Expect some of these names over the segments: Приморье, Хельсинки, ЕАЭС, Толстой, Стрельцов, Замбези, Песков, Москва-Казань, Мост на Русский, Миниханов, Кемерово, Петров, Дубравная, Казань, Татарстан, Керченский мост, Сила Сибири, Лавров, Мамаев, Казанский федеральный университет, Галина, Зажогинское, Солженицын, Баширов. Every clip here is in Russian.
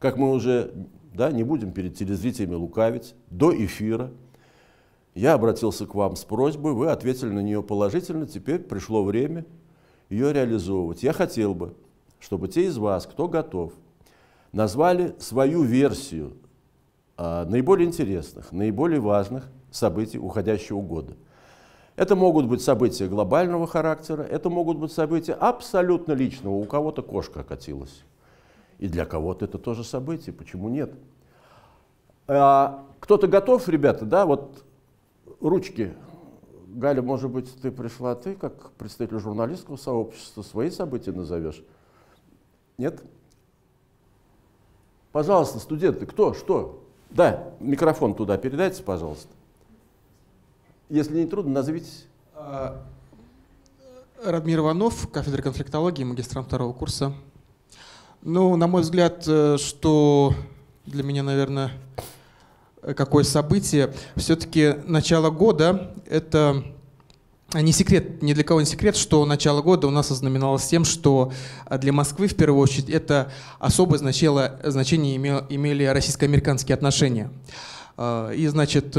как мы уже, да, не будем перед телезрителями лукавить, до эфира я обратился к вам с просьбой, вы ответили на нее положительно, теперь пришло время ее реализовывать. Я хотел бы, чтобы те из вас, кто готов, назвали свою версию наиболее интересных, наиболее важных событий уходящего года. Это могут быть события глобального характера, это могут быть события абсолютно личного. У кого-то кошка окатилась. И для кого-то это тоже событие, почему нет? Кто-то готов, ребята, да, вот ручки. Галя, может быть, ты пришла, ты как представитель журналистского сообщества свои события назовешь? Нет? Пожалуйста, студенты, кто, что? Да, микрофон туда передайте, пожалуйста. Если не трудно, назовитесь. Радмир Иванов, кафедра конфликтологии, магистрант 2-го курса. Ну, на мой взгляд, что для меня, наверное, какое событие, все-таки начало года, это не секрет, ни для кого не секрет, что начало года у нас ознаменовалось тем, что для Москвы, в первую очередь, это особое значение имели российско-американские отношения. И, значит,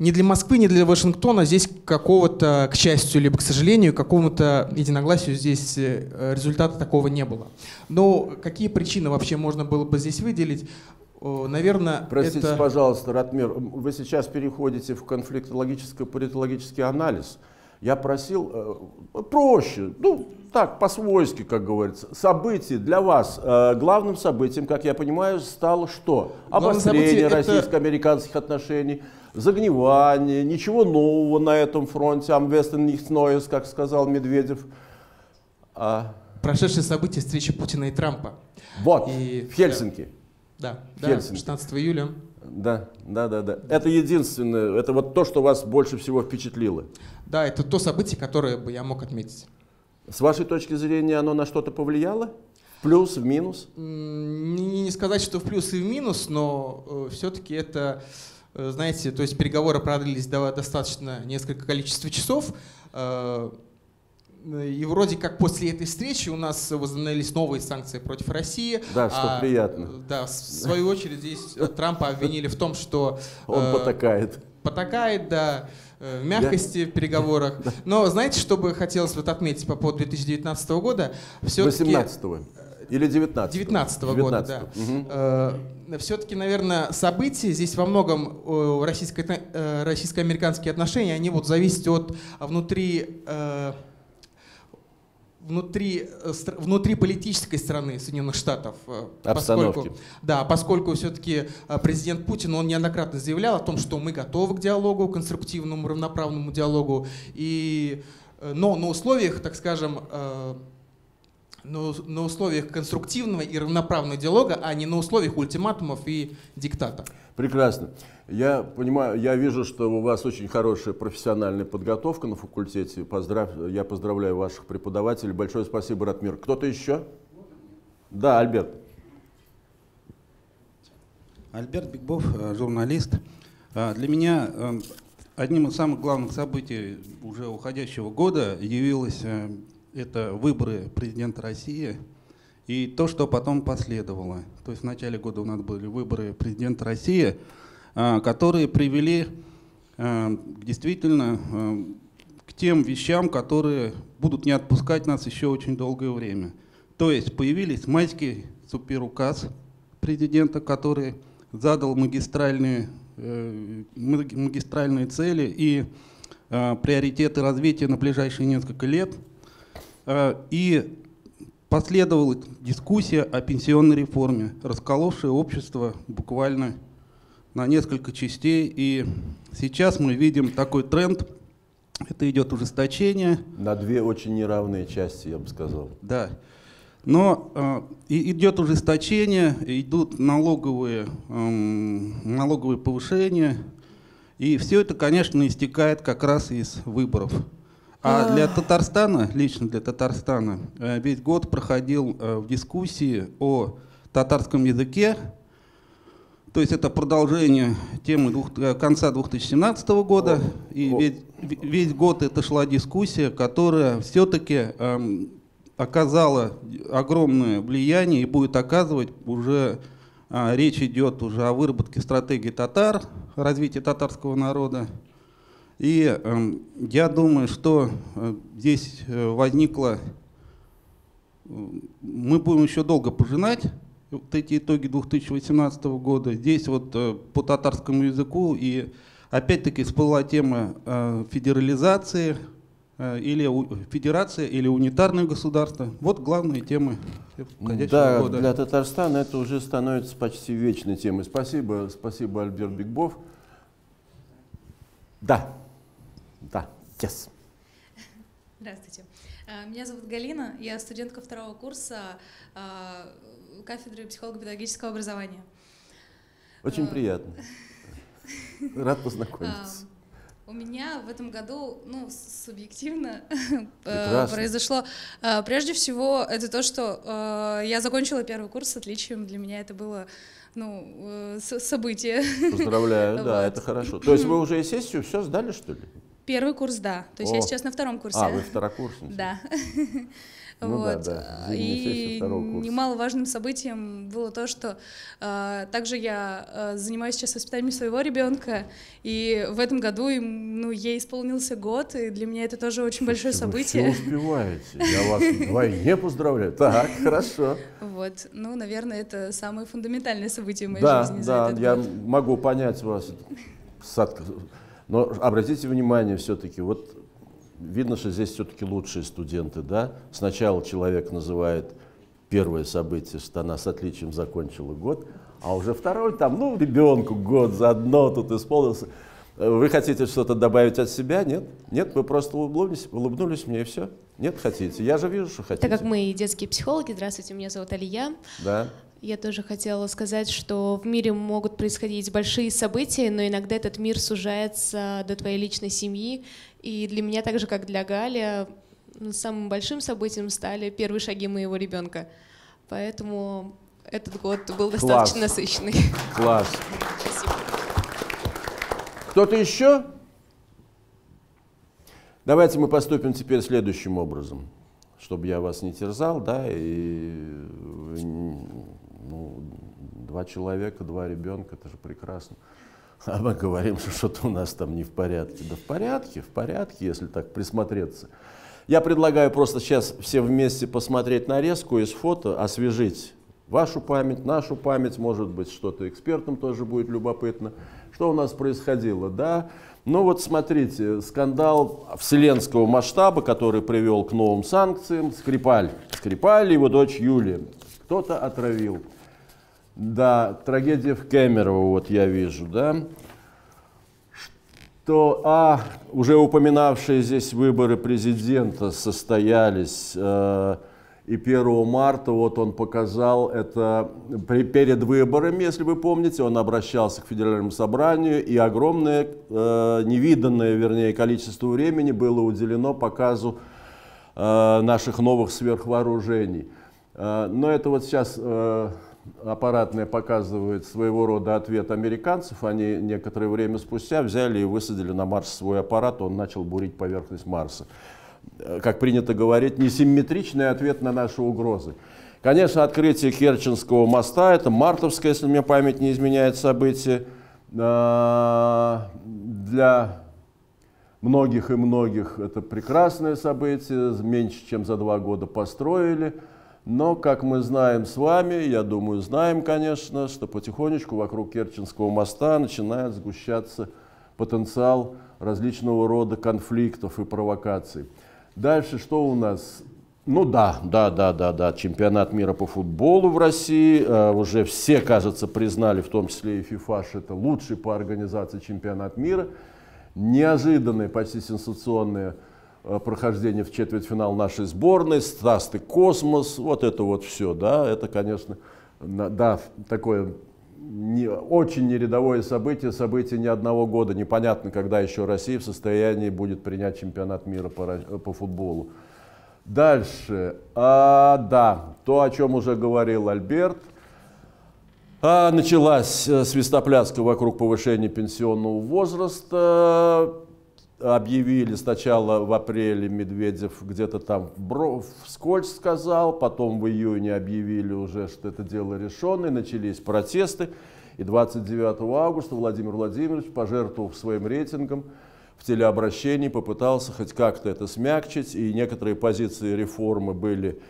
не для Москвы, не для Вашингтона здесь какого-то, к счастью, либо, к сожалению, какому-то единогласию здесь результата такого не было. Но какие причины вообще можно было бы здесь выделить? Наверное, простите, это... пожалуйста, Радмир, вы сейчас переходите в конфликтологический-политологический анализ. Я просил проще, ну так, по-свойски, как говорится. События для вас, главным событием, как я понимаю, стало что? Обострение российско-американских отношений, загнивание, ничего нового на этом фронте, am Westen nichts Neues, как сказал Медведев. Прошедшие события встречи Путина и Трампа. Вот, и... в Хельсинки. Да, да, 16 июля. Да, да, да, да. Это единственное, это вот то, что вас больше всего впечатлило. Да, это то событие, которое бы я мог отметить. С вашей точки зрения, оно на что-то повлияло? В плюс, в минус? Не сказать, что в плюс и в минус, но все-таки это, знаете, то есть переговоры продлились достаточно несколько количество часов. И вроде как после этой встречи у нас возобновились новые санкции против России. Да, что приятно. Да, в свою очередь здесь Трампа обвинили в том, что… Он потакает. Потакает, да, в мягкости в переговорах. Да. Но знаете, что бы хотелось вот отметить по поводу 2019 года? 18-го или 19-го? 19-го года, да. Угу. Все-таки, наверное, события здесь во многом российско-американские отношения, они вот зависят от внутри политической страны Соединенных Штатов. Обстановки. Поскольку все-таки президент Путин, он неоднократно заявлял о том, что мы готовы к диалогу, конструктивному, равноправному диалогу, но на условиях, так скажем, на условиях конструктивного и равноправного диалога, а не на условиях ультиматумов и диктата. Прекрасно. Я понимаю, я вижу, что у вас очень хорошая профессиональная подготовка на факультете. Я поздравляю ваших преподавателей. Большое спасибо, Радмир. Кто-то еще? Да, Альберт. Альберт Бикбов, журналист. Для меня одним из самых главных событий уже уходящего года явилось это выборы президента России и то, что потом последовало. То есть в начале года у нас были выборы президента России, которые привели действительно к тем вещам, которые будут не отпускать нас еще очень долгое время. То есть появились майский суперуказ президента, который задал магистральные цели и приоритеты развития на ближайшие несколько лет. И последовала дискуссия о пенсионной реформе, расколовшая общество буквально на несколько частей. И сейчас мы видим такой тренд, это идет ужесточение. На две очень неравные части, я бы сказал. Да. Но идет ужесточение, идут налоговые повышения. И все это, конечно, истекает как раз из выборов. А для Татарстана, лично для Татарстана, весь год проходил в дискуссии о татарском языке. То есть это продолжение темы конца 2017 года. И весь год это шла дискуссия, которая все-таки оказала огромное влияние и будет оказывать уже, речь идет уже о выработке стратегии татар, развитии татарского народа. И я думаю, что здесь возникло, мы будем еще долго пожинать вот эти итоги 2018 года. Здесь вот по татарскому языку и опять-таки всплыла тема федерализации, или федерация, или унитарное государство. Вот главные темы входящего года. Для Татарстана это уже становится почти вечной темой. Спасибо, спасибо, Альберт Бикбов. Да, да, yes. Здравствуйте. Меня зовут Галина, я студентка второго курса кафедры психолого-педагогического образования. Очень приятно. Рад познакомиться. У меня в этом году, ну, субъективно произошло. Прежде всего, это то, что я закончила первый курс с отличием. Для меня это было, ну, событие. Поздравляю, вот. Да, это хорошо. То есть вы уже и сессию все сдали, что ли? Первый курс, да. То есть я сейчас на втором курсе. А, вы второкурсник. Да. Ну, вот. Да, да. И немаловажным событием было то, что также я занимаюсь сейчас воспитанием своего ребенка, и в этом году ей исполнился год, и для меня это тоже очень большое событие. Вы все успеваете, я вас вдвойне поздравляю. Так, хорошо. Вот, ну, наверное, это самое фундаментальное событие в моей жизни. Да, да, я могу понять вас, но обратите внимание все-таки, вот. Видно, что здесь все-таки лучшие студенты, да? Сначала человек называет первое событие, что она с отличием закончила год, а уже второй там, ну, ребенку год заодно тут исполнился. Вы хотите что-то добавить от себя? Нет? Нет? Вы просто улыбнулись мне и все? Нет, хотите? Я же вижу, что хотите. Так как мы детские психологи, здравствуйте, меня зовут Алия. Да. Я тоже хотела сказать, что в мире могут происходить большие события, но иногда этот мир сужается до твоей личной семьи. И для меня, так же как для Гали, самым большим событием стали первые шаги моего ребенка. Поэтому этот год был достаточно насыщенный. Класс. Спасибо. Кто-то еще? Давайте мы поступим теперь следующим образом, чтобы я вас не терзал, да, и... Ну, два человека, два ребенка, это же прекрасно. А мы говорим, что что-то у нас там не в порядке. Да в порядке, если так присмотреться. Я предлагаю просто сейчас все вместе посмотреть нарезку из фото, освежить вашу память, нашу память, может быть, что-то экспертам тоже будет любопытно. Что у нас происходило, да? Ну вот смотрите, скандал вселенского масштаба, который привел к новым санкциям. Скрипаль, Скрипаль и его дочь Юлия. Кто-то отравил. Да, трагедия в Кемерово, вот я вижу, да. Что, уже упоминавшие здесь выборы президента состоялись, и 1 марта вот он показал это перед выборами, если вы помните, он обращался к федеральному собранию, и огромное, невиданное, вернее, количество времени было уделено показу наших новых сверхвооружений. Но это вот сейчас... аппаратная показывает своего рода ответ американцев. Они некоторое время спустя взяли и высадили на Марс свой аппарат, он начал бурить поверхность Марса. Как принято говорить, несимметричный ответ на наши угрозы. Конечно, открытие Керченского моста, это мартовское, если мне память не изменяет, событие. Для многих и многих это прекрасное событие, меньше чем за 2 года построили. Но, как мы знаем с вами, я думаю, знаем, конечно, что потихонечку вокруг Керченского моста начинает сгущаться потенциал различного рода конфликтов и провокаций. Дальше что у нас? Ну да, чемпионат мира по футболу в России. Уже все, кажется, признали, в том числе и ФИФА, что это лучший по организации чемпионат мира. Неожиданное, почти сенсационное прохождение в четвертьфинал нашей сборной, страсты космос, вот это вот все, да, это, конечно, да, такое очень нерядовое событие, событие не одного года, непонятно, когда еще Россия в состоянии будет принять чемпионат мира по футболу. Дальше, да, то, о чем уже говорил Альберт, началась свистопляска вокруг повышения пенсионного возраста. объявили сначала в апреле Медведев где-то там вскользь сказал, потом в июне объявили уже, что это дело решенное, начались протесты. И 29 августа Владимир Владимирович, пожертвовав своим рейтингом, в телеобращении попытался хоть как-то это смягчить, и некоторые позиции реформы были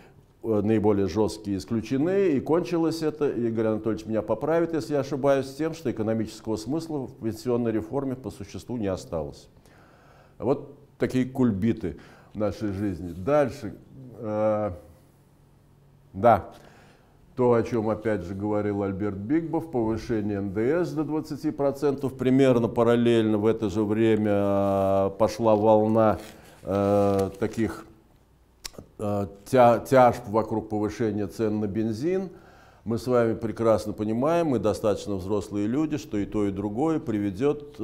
наиболее жесткие исключены, и кончилось это, Игорь Анатольевич меня поправит, если я ошибаюсь, с тем, что экономического смысла в пенсионной реформе по существу не осталось. Вот такие кульбиты в нашей жизни. Дальше, да, то, о чем опять же говорил Альберт Бикбов, повышение НДС до 20%, примерно параллельно в это же время пошла волна таких тяжб вокруг повышения цен на бензин. Мы с вами прекрасно понимаем, мы достаточно взрослые люди, что и то, и другое приведет,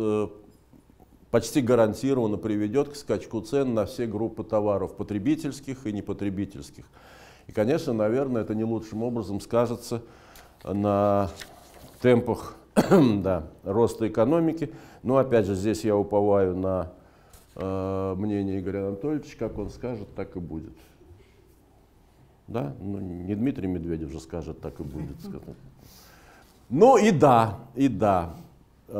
почти гарантированно приведет к скачку цен на все группы товаров, потребительских и непотребительских. И, конечно, наверное, это не лучшим образом скажется на темпах роста экономики. Но, опять же, здесь я уповаю на мнение Игоря Анатольевича, как он скажет, так и будет. Да? Ну, не Дмитрий Медведев же скажет, так и будет. Ну и да,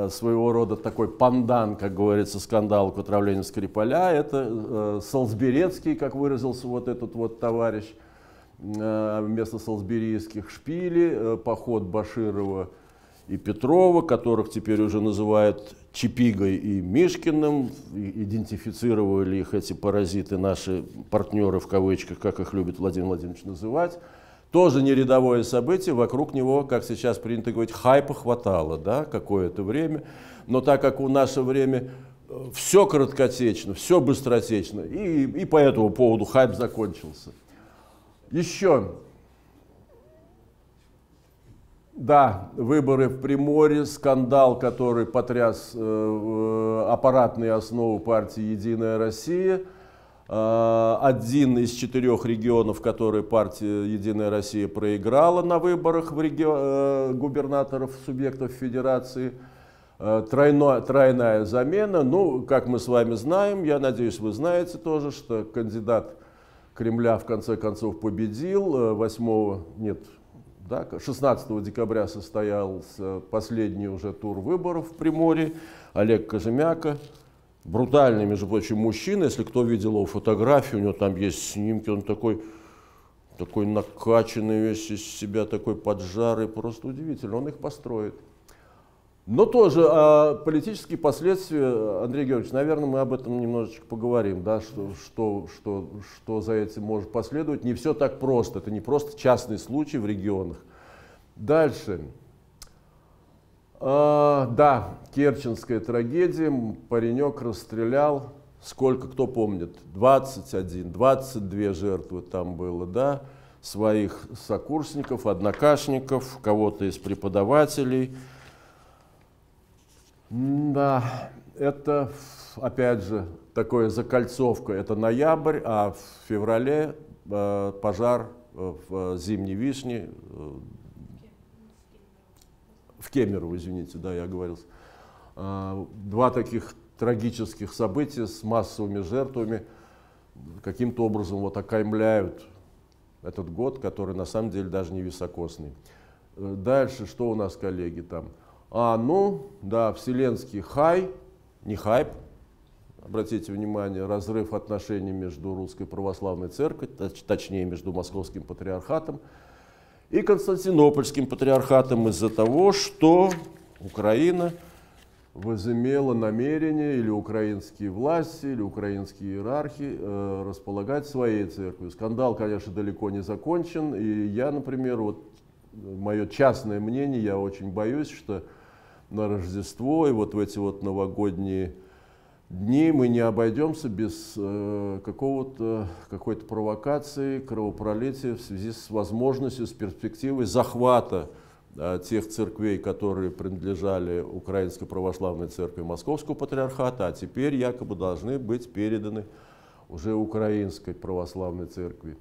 своего рода такой пандан, как говорится, скандал к отравлению Скрипаля, это Солсберецкий, как выразился вот этот вот товарищ, вместо солсберийских шпили, поход Баширова и Петрова, которых теперь уже называют Чепигой и Мишкиным, идентифицировали их эти паразиты, наши партнеры в кавычках, как их любит Владимир Владимирович называть. Тоже не рядовое событие, вокруг него, как сейчас принято говорить, хайпа хватало, да, какое-то время. Но так как в наше время все короткотечно, все быстротечно, и по этому поводу хайп закончился. Еще, да, выборы в Приморье, скандал, который потряс аппаратные основы партии «Единая Россия». Один из 4 регионов, которые партия «Единая Россия» проиграла на выборах в губернаторов субъектов федерации, тройная замена. Ну, как мы с вами знаем, я надеюсь, вы знаете тоже, что кандидат Кремля в конце концов победил. 16 декабря состоялся последний уже тур выборов в Приморье. Олег Кожемяка. Брутальный, между прочим, мужчина, если кто видел его фотографию, у него там есть снимки, он такой накачанный весь из себя, такой поджарый, просто удивительно, он их построит. Но тоже политические последствия, Андрей Георгиевич, наверное, мы об этом немножечко поговорим, да, что за этим может последовать. Не все так просто, это не просто частный случай в регионах. Дальше. Да, Керченская трагедия, паренек расстрелял, сколько кто помнит, 21, 22 жертвы там было, да, своих сокурсников, однокашников, кого-то из преподавателей. Да, это, опять же, такое закольцовка, это ноябрь, а в феврале пожар в Зимней вишне, в Кемерово, извините, да, я оговорился. 2 таких трагических события с массовыми жертвами каким-то образом вот окаймляют этот год, который на самом деле даже не високосный. Дальше, что у нас, коллеги, там? Вселенский не хайп, обратите внимание, разрыв отношений между Русской Православной Церковью, точнее, между Московским патриархатом и Константинопольским патриархатом из-за того, что Украина возымела намерение, или украинские власти, или украинские иерархи располагать своей церковью. Скандал, конечно, далеко не закончен, и я, например, вот мое частное мнение, я очень боюсь, что на Рождество и вот в эти вот новогодние дни мы не обойдемся без какой-то провокации, кровопролития в связи с возможностью, с перспективой захвата тех церквей, которые принадлежали Украинской Православной Церкви Московского Патриархата, а теперь якобы должны быть переданы уже Украинской Православной Церкви.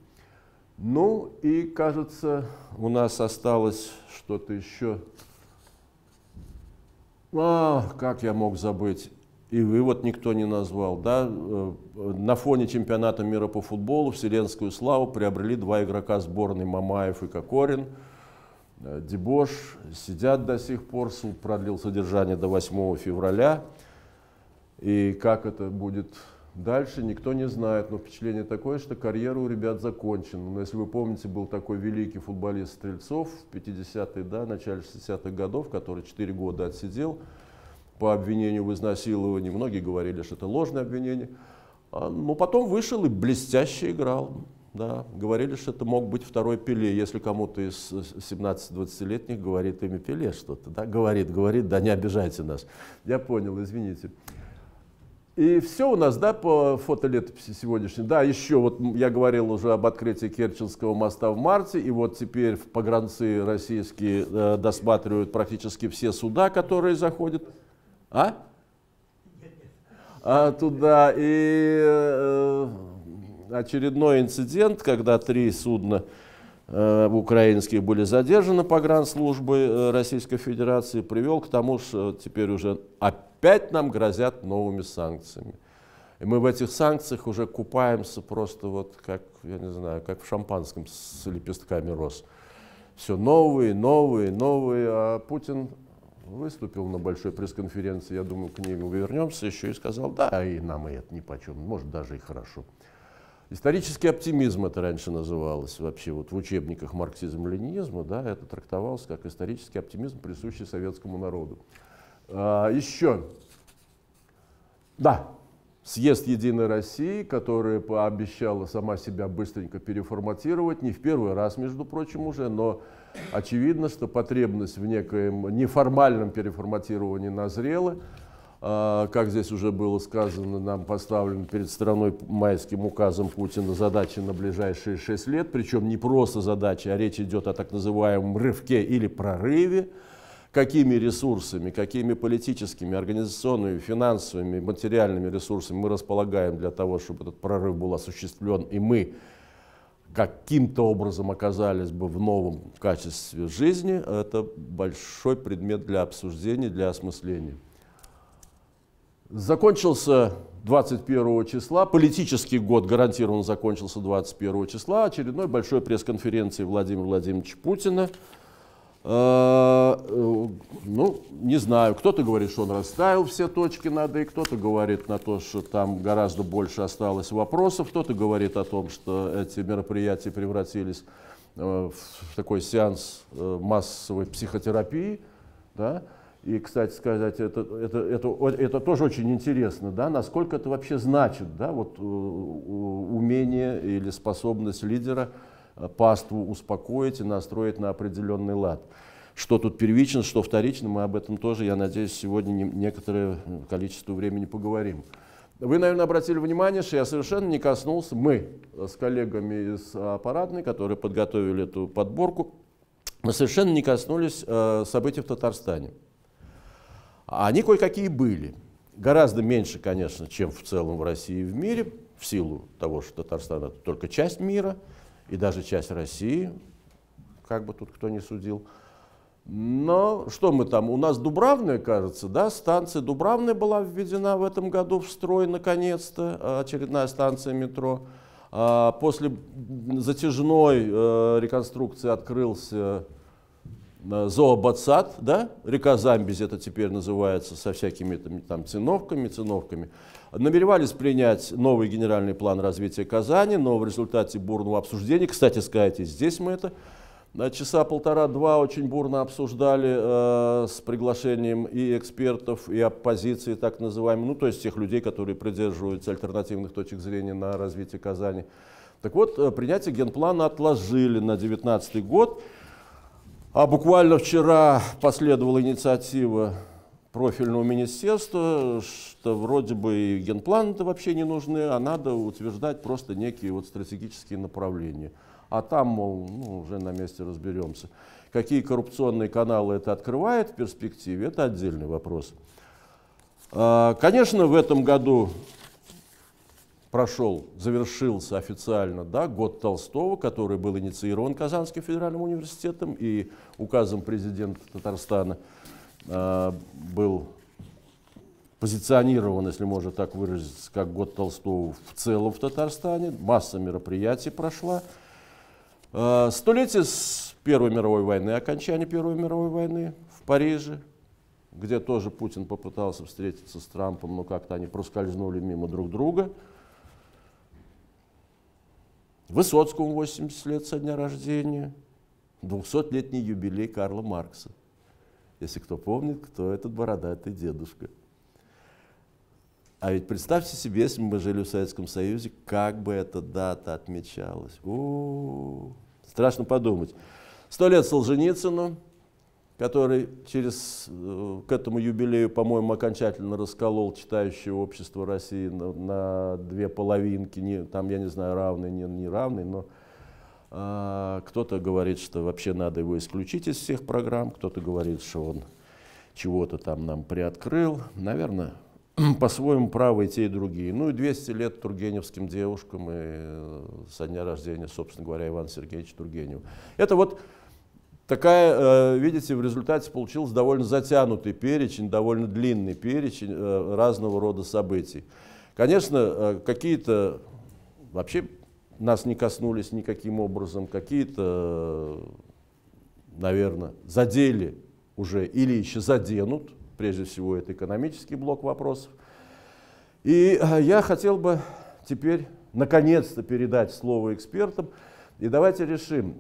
Ну и, кажется, у нас осталось что-то еще. Как я мог забыть? и вывод никто не назвал. Да? На фоне чемпионата мира по футболу вселенскую славу приобрели два игрока сборной, Мамаев и Кокорин. Дебош, сидят до сих пор, суд продлил содержание до 8 февраля. И как это будет дальше, никто не знает. Но впечатление такое, что карьера у ребят закончена. Но если вы помните, был такой великий футболист Стрельцов в 50-е, да, начале 60-х годов, который 4 года отсидел по обвинению в изнасиловании. Многие говорили, что это ложное обвинение. Но потом вышел и блестяще играл. Да, говорили, что это мог быть второй Пеле, если кому-то из 17-20-летних говорит имя Пеле что-то, да, говорит, да не обижайте нас. Я понял, извините. И все у нас, да, по фотолетописи сегодняшней. Да, еще вот я говорил уже об открытии Керченского моста в марте, и вот теперь в погранцы российские досматривают практически все суда, которые заходят. Туда и... Очередной инцидент, когда 3 судна украинские были задержаны погранслужбой Российской Федерации, привел к тому, что теперь уже опять нам грозят новыми санкциями. И мы в этих санкциях уже купаемся просто вот как, я не знаю, как в шампанском с лепестками роз. Все новые, новые, новые. А Путин выступил на большой пресс-конференции, я думаю, к нему вернемся еще, и сказал, да, и нам и это нипочем, может даже и хорошо. Исторический оптимизм это раньше называлось вообще, вот в учебниках марксизма-ленинизма, да, это трактовалось как исторический оптимизм, присущий советскому народу. Еще, да, съезд Единой России, которая пообещала сама себя быстренько переформатировать, не в первый раз, между прочим, уже, но очевидно, что потребность в некоем неформальном переформатировании назрела. Как здесь уже было сказано, нам поставлена перед страной майским указом Путина задача на ближайшие 6 лет, причем не просто задача, а речь идет о так называемом рывке или прорыве. Какими ресурсами, какими политическими, организационными, финансовыми, материальными ресурсами мы располагаем для того, чтобы этот прорыв был осуществлен, и мы каким-то образом оказались бы в новом качестве жизни, это большой предмет для обсуждения, для осмысления. Закончился 21 числа, политический год гарантированно закончился 21 числа, очередной большой пресс-конференции Владимира Владимировича Путина. Ну, не знаю, кто-то говорит, что он расставил все точки над «и», кто-то говорит на то, что там гораздо больше осталось вопросов, кто-то говорит о том, что эти мероприятия превратились в такой сеанс массовой психотерапии, да? И, кстати сказать, это тоже очень интересно, да, насколько это вообще значит, да, вот, умение или способность лидера паству успокоить и настроить на определенный лад. Что тут первично, что вторично, мы об этом тоже, я надеюсь, сегодня некоторое количество времени поговорим. Вы, наверное, обратили внимание, что я совершенно не коснулся, мы с коллегами из аппаратной, которые подготовили эту подборку, мы совершенно не коснулись событий в Татарстане. Они кое-какие были. Гораздо меньше, конечно, чем в целом в России и в мире, в силу того, что Татарстан — это только часть мира, и даже часть России, как бы тут кто ни судил. Но что мы там? У нас Дубравная, кажется, да, станция Дубравная была введена в этом году в строй, наконец-то, очередная станция метро. После затяжной реконструкции открылся зообацат, да, река Замбези это теперь называется, со всякими там циновками. Намеревались принять новый генеральный план развития Казани, но в результате бурного обсуждения, кстати сказать, и здесь мы это часа полтора-два очень бурно обсуждали с приглашением и экспертов, и оппозиции, так называемой, ну то есть тех людей, которые придерживаются альтернативных точек зрения на развитие Казани. Так вот, принятие генплана отложили на 2019 год. А буквально вчера последовала инициатива профильного министерства, что вроде бы и генпланы-то вообще не нужны, а надо утверждать просто некие вот стратегические направления. А там, мол, ну, уже на месте разберемся. Какие коррупционные каналы это открывает в перспективе, это отдельный вопрос. Конечно, в этом году завершился официально, да, год Толстого, который был инициирован Казанским федеральным университетом, и указом президента Татарстана был позиционирован, если можно так выразиться, как год Толстого в целом в Татарстане. Масса мероприятий прошла. Столетие с Первой мировой войны, окончание Первой мировой войны в Париже, где тоже Путин попытался встретиться с Трампом, но как-то они проскользнули мимо друг друга. Высоцкому 80 лет со дня рождения, 200-летний юбилей Карла Маркса. Если кто помнит, кто этот бородатый дедушка. А ведь представьте себе, если бы мы жили в Советском Союзе, как бы эта дата отмечалась. Страшно подумать. 100 лет Солженицыну, который к этому юбилею, по-моему, окончательно расколол читающее общество России на две половинки. Там, я не знаю, равный, не равный, но кто-то говорит, что вообще надо его исключить из всех программ, кто-то говорит, что он чего-то там нам приоткрыл. Наверное, по-своему правы и те, и другие. Ну и 200 лет тургеневским девушкам и со дня рождения, собственно говоря, Ивана Сергеевича Тургенева. Это вот такая, видите, в результате получился довольно затянутый перечень, довольно длинный перечень разного рода событий. Конечно, какие-то вообще нас не коснулись никаким образом, какие-то, наверное, задели уже или еще заденут. Прежде всего, это экономический блок вопросов. И я хотел бы теперь наконец-то передать слово экспертам. И давайте решим,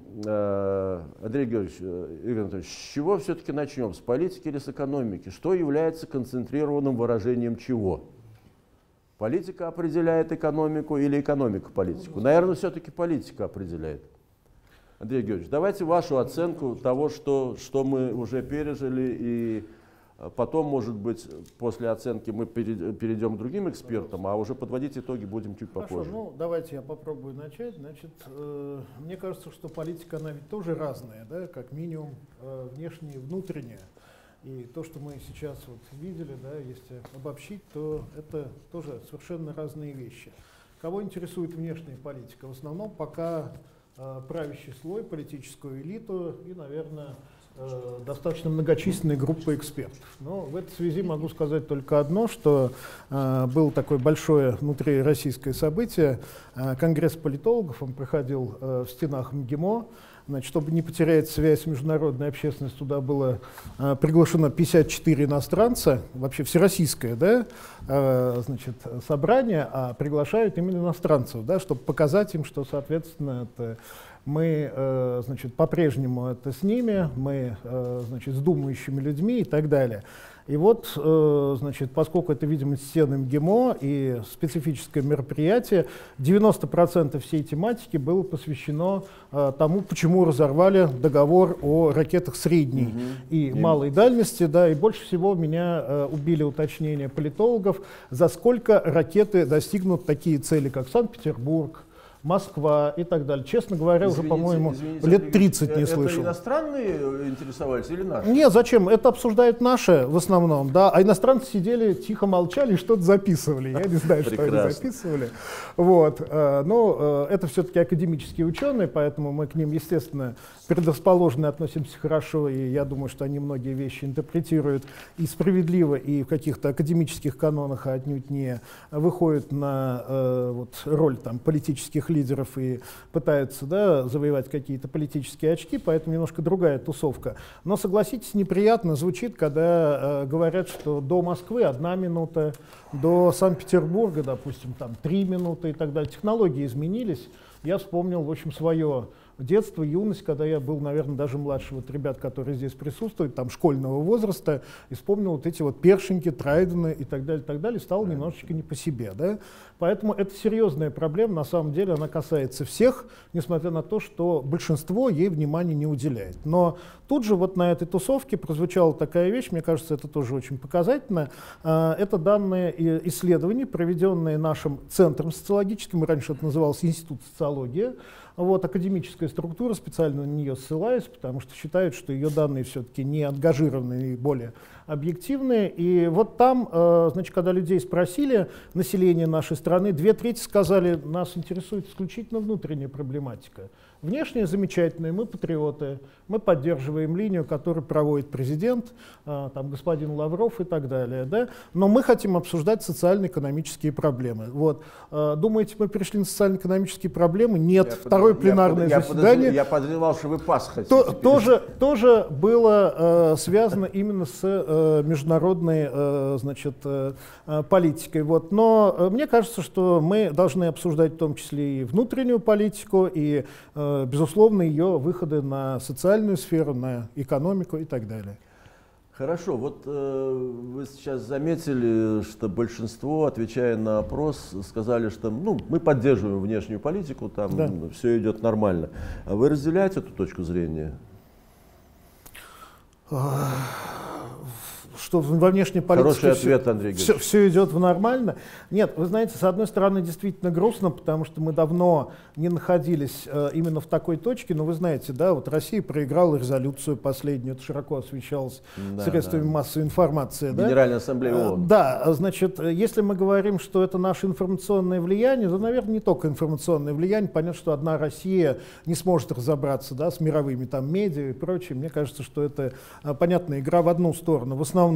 Андрей Георгиевич, Игорь Анатольевич, с чего все-таки начнем? С политики или с экономики? Что является концентрированным выражением чего? Политика определяет экономику или экономика политику? Наверное, все-таки политика определяет. Андрей Георгиевич, давайте вашу оценку того, что мы уже пережили, и потом, может быть, после оценки мы перейдем к другим экспертам, а уже подводить итоги будем чуть попозже. Хорошо, ну давайте я попробую начать. Значит, мне кажется, что политика, она ведь тоже разная, да, как минимум внешняя и внутренняя. И то, что мы сейчас вот видели, да, если обобщить, то это тоже совершенно разные вещи. Кого интересует внешняя политика? В основном пока правящий слой, политическую элиту и, наверное, достаточно многочисленной группы экспертов. Но в этой связи могу сказать только одно, что было такое большое внутрироссийское событие. Конгресс политологов, он проходил в стенах МГИМО. Значит, чтобы не потерять связь с международной общественностью, туда было приглашено 54 иностранца, вообще всероссийское, да, значит, собрание, а приглашают именно иностранцев, да, чтобы показать им, что, соответственно, это мы, значит, по-прежнему это с ними, мы, значит, с думающими людьми и так далее. И вот, значит, поскольку это, видимо, стены МГИМО и специфическое мероприятие, 90% всей тематики было посвящено тому, почему разорвали договор о ракетах средней и малой дальности. Да, и больше всего меня убили уточнения политологов, за сколько ракеты достигнут такие цели, как Санкт-Петербург, Москва и так далее. Честно говоря, извините, уже, по-моему, лет 30 не слышал. Иностранные интересовались или наши? Нет, зачем? Это обсуждают наши в основном, да. А иностранцы сидели, тихо молчали и что-то записывали. Я не знаю, что они записывали. Вот. Но это все-таки академические ученые, поэтому мы к ним, естественно, предрасположены, относимся хорошо. И я думаю, что они многие вещи интерпретируют и справедливо, и в каких-то академических канонах, а отнюдь не выходят на вот, роль там, политических лидеров и пытаются, да, завоевать какие-то политические очки, поэтому немножко другая тусовка. Но согласитесь, неприятно звучит, когда говорят, что до Москвы 1 минута, до Санкт-Петербурга, допустим, там 3 минуты и так далее. Технологии изменились. Я вспомнил, в общем, свое детство, юность, когда я был, наверное, даже младше вот ребят, которые здесь присутствуют, там, школьного возраста, и вспомнил вот эти вот першеньки, трайдены и так далее, стало немножечко не по себе, да? Поэтому это серьезная проблема, на самом деле она касается всех, несмотря на то, что большинство ей внимания не уделяет. Но тут же вот на этой тусовке прозвучала такая вещь, мне кажется, это тоже очень показательно. Это данные исследований, проведенные нашим центром социологическим, раньше это называлось Институт социологии, вот, академическая структура, специально на нее ссылаюсь, потому что считают, что ее данные все-таки не ангажированные и более объективные. И вот там, значит, когда людей спросили, население нашей страны, 2/3 сказали, нас интересует исключительно внутренняя проблематика. Внешне замечательные, мы патриоты, мы поддерживаем линию, которую проводит президент, там, господин Лавров и так далее, да? Но мы хотим обсуждать социально-экономические проблемы. Вот. Думаете, мы перешли на социально-экономические проблемы? Нет. Второе пленарное заседание. Я подозревал, что вы пас хотите. Тоже было связано именно с международной политикой. Вот. Но мне кажется, что мы должны обсуждать в том числе и внутреннюю политику, и безусловно, ее выходы на социальную сферу, на экономику и так далее. Хорошо, вот вы сейчас заметили, что большинство, отвечая на опрос, сказали, что мы поддерживаем внешнюю политику, там да, все идет нормально. А вы разделяете эту точку зрения? Что во внешней политике все идет нормально. Нет, вы знаете, с одной стороны, действительно грустно, потому что мы давно не находились именно в такой точке, но вы знаете, да, вот Россия проиграла резолюцию последнюю, это широко освещалось средствами массовой информации. Генеральная ассамблея ООН. Да, значит, если мы говорим, что это наше информационное влияние, то, наверное, не только информационное влияние, понятно, что одна Россия не сможет разобраться, да, с мировыми там медиа и прочее, мне кажется, что это, понятно, игра в одну сторону, в основном.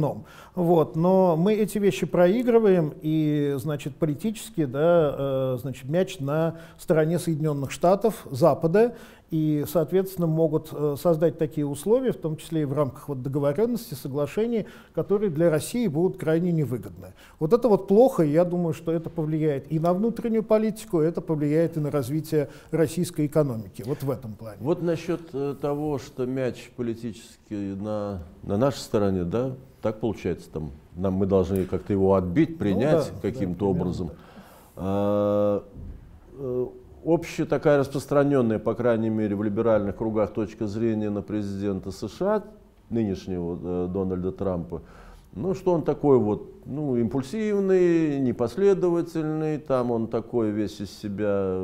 Вот. Но мы эти вещи проигрываем, и, значит, политически, да, значит, мяч на стороне Соединенных Штатов, Запада, и, соответственно, могут создать такие условия, в том числе и в рамках вот договоренности, соглашений, которые для России будут крайне невыгодны. Вот это вот плохо, и я думаю, что это повлияет и на внутреннюю политику, это повлияет и на развитие российской экономики, вот в этом плане. Вот насчет того, что мяч политически на нашей стороне, да, так получается, там, мы должны как-то его отбить, принять каким-то образом. Общая такая распространенная, по крайней мере, в либеральных кругах точка зрения на президента США, нынешнего Дональда Трампа, ну что он такой вот, ну, импульсивный, непоследовательный, там он такой весь из себя,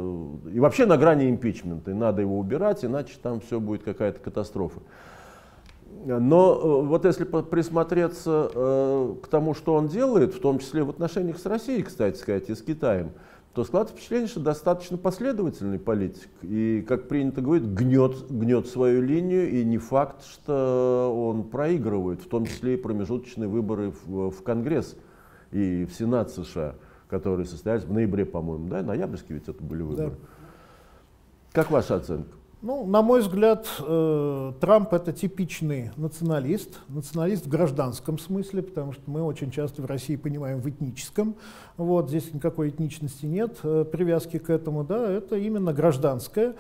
и вообще на грани импичмента, и надо его убирать, иначе там все будет какая-то катастрофа. Но вот если присмотреться к тому, что он делает, в том числе в отношениях с Россией, кстати сказать, и с Китаем, то складывается впечатление, что достаточно последовательный политик и, как принято говорить, гнет свою линию, и не факт, что он проигрывает, в том числе и промежуточные выборы в Конгресс и в Сенат США, которые состоялись в ноябре, по-моему, да, ноябрьские ведь это были выборы. Да. Как ваша оценка? Ну, на мой взгляд, Трамп — это типичный националист, националист в гражданском смысле, потому что мы очень часто в России понимаем в этническом, вот, здесь никакой этничности нет, привязки к этому, да, это именно гражданская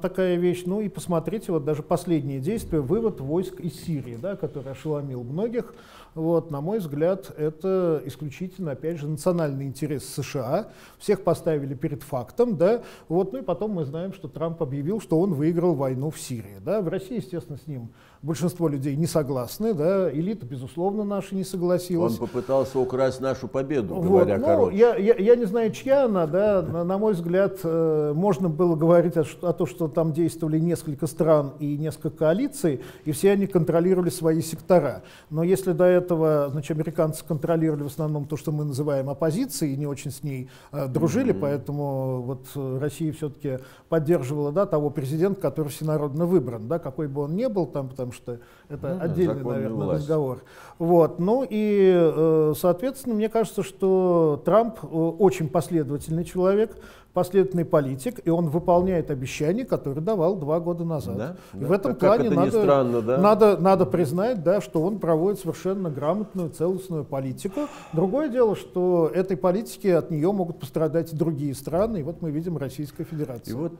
такая вещь. Ну и посмотрите, вот даже последние действия, вывод войск из Сирии, да, который ошеломил многих, вот, на мой взгляд, это исключительно, опять же, национальный интерес США, всех поставили перед фактом, да, вот, ну и потом мы знаем, что Трамп объявил, что он выиграл войну в Сирии. Да? В России, естественно, с ним большинство людей не согласны, да? Элита, безусловно, наша не согласилась. Он попытался украсть нашу победу, вот, говоря короче. Я не знаю, чья она, да? На мой взгляд, можно было говорить о том, что там действовали несколько стран и несколько коалиций, и все они контролировали свои сектора. Но если до этого, значит, американцы контролировали в основном то, что мы называем оппозицией, и не очень с ней дружили, поэтому вот Россия все-таки поддерживала, да, того президента, который всенародно выбран, да, какой бы он ни был, там, потому что это отдельный, наверное, разговор. Вот. Ну и, соответственно, мне кажется, что Трамп очень последовательный человек, последовательный политик, и он выполняет обещания, которые давал 2 года назад. Да? И да, в этом плане надо признать, да, что он проводит совершенно грамотную, целостную политику. Другое дело, что этой политике от нее могут пострадать другие страны, и вот мы видим Российскую Федерацию. И вот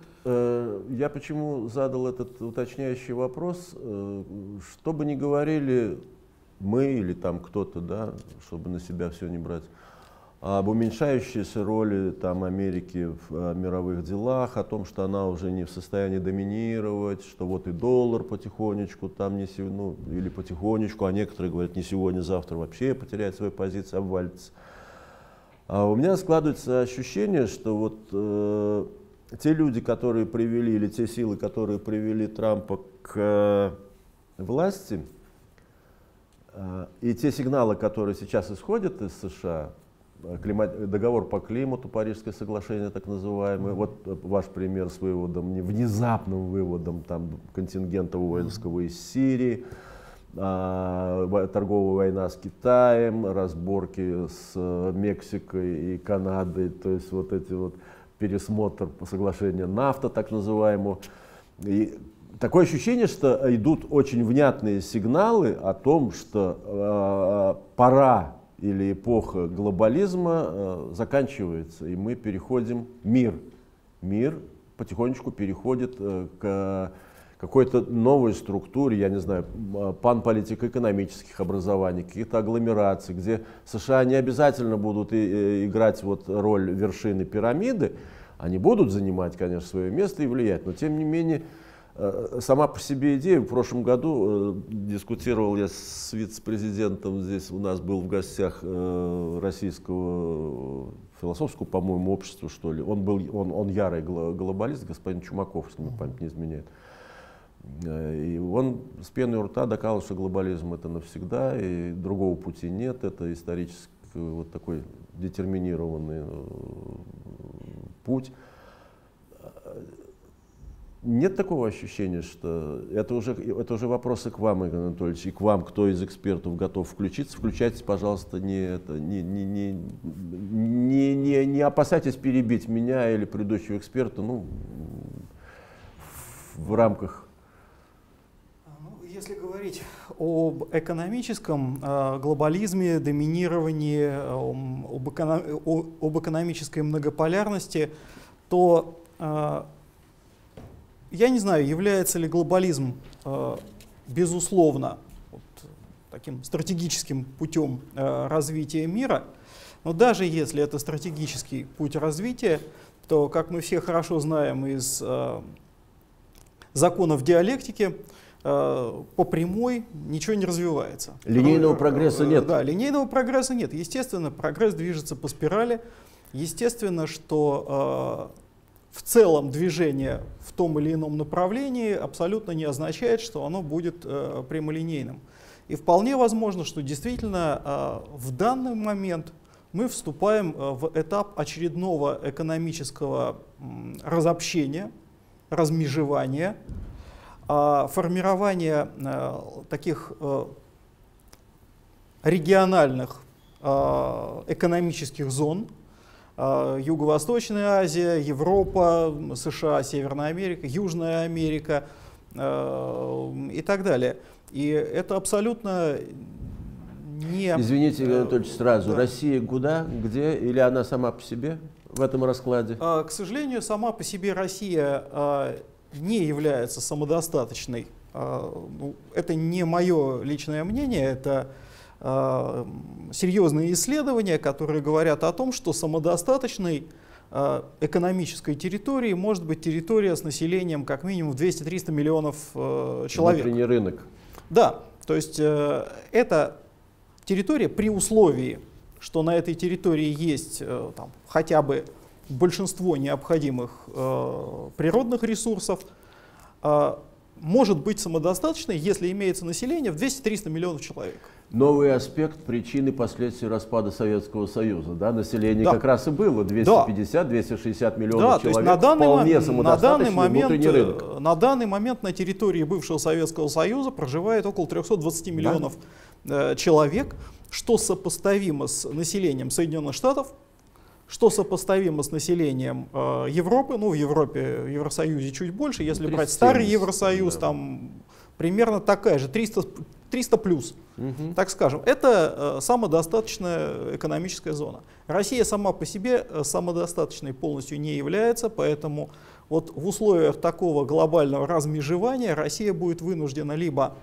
я почему задал этот уточняющий вопрос, что бы ни говорили мы или там кто-то, да, чтобы на себя все не брать, об уменьшающейся роли там Америки в мировых делах, о том, что она уже не в состоянии доминировать, что вот и доллар потихонечку там не сегодня, ну, или потихонечку, а некоторые говорят, не сегодня, завтра вообще потеряет свои позиции, обвалится. А у меня складывается ощущение, что вот те люди, которые привели, или те силы, которые привели Трампа к власти, и те сигналы, которые сейчас исходят из США, договор по климату, Парижское соглашение так называемое, вот ваш пример с выводом, внезапным выводом там, контингента воинского из Сирии, торговая война с Китаем, разборки с Мексикой и Канадой, то есть вот эти вот пересмотр соглашения НАФТА так называемого. И такое ощущение, что идут очень внятные сигналы о том, что пора или эпоха глобализма заканчивается, и мы переходим в мир. Мир потихонечку переходит к какой-то новой структуре, я не знаю, панполитико-экономических образований, каких-то агломераций, где США не обязательно будут играть вот роль вершины пирамиды, они будут занимать, конечно, свое место и влиять, но тем не менее, сама по себе идея, в прошлом году дискутировал я с вице-президентом, здесь у нас был в гостях российского философского, по-моему, общества, что ли, он ярый глобалист, господин Чумаков, если мне память не изменяет. И он с пеной у рта доказывал, что глобализм это навсегда, и другого пути нет, это исторически вот такой детерминированный путь. Нет такого ощущения, что это уже вопросы к вам, Игорь Анатольевич, и к вам, кто из экспертов готов включиться. Включайтесь, пожалуйста, не опасайтесь перебить меня или предыдущего эксперта, ну, в рамках. Если говорить об экономическом глобализме, доминировании, об экономической многополярности, то я не знаю, является ли глобализм, безусловно, вот таким стратегическим путем развития мира, но даже если это стратегический путь развития, то, как мы все хорошо знаем из законов диалектики, по прямой ничего не развивается. Линейного прогресса нет. Да, линейного прогресса нет. Естественно, прогресс движется по спирали. Естественно, что в целом движение в том или ином направлении абсолютно не означает, что оно будет прямолинейным. И вполне возможно, что действительно в данный момент мы вступаем в этап очередного экономического разобщения, размежевания, формирование таких региональных экономических зон: Юго-Восточная Азия, Европа, США, Северная Америка, Южная Америка и так далее. И это абсолютно не... Извините, Игорь Анатольевич, сразу. Да. Россия куда, где? Или она сама по себе в этом раскладе? К сожалению, сама по себе Россия не является самодостаточной. Это не мое личное мнение, это серьезные исследования, которые говорят о том, что самодостаточной экономической территории может быть территория с населением как минимум 200-300 миллионов человек. Внутренний рынок. Да, то есть это территория при условии, что на этой территории есть там, хотя бы большинство необходимых природных ресурсов, может быть самодостаточной, если имеется население в 200-300 миллионов человек. Новый аспект причины последствий распада Советского Союза. Да? Население как раз и было 250-260 миллионов человек. То есть на данный момент на территории бывшего Советского Союза проживает около 320 миллионов человек, что сопоставимо с населением Соединенных Штатов, что сопоставимо с населением Европы, ну в Европе, в Евросоюзе чуть больше, если брать старый Евросоюз, там примерно такая же, 300 плюс, так скажем. Это самодостаточная экономическая зона. Россия сама по себе самодостаточной полностью не является, поэтому вот в условиях такого глобального размежевания Россия будет вынуждена либо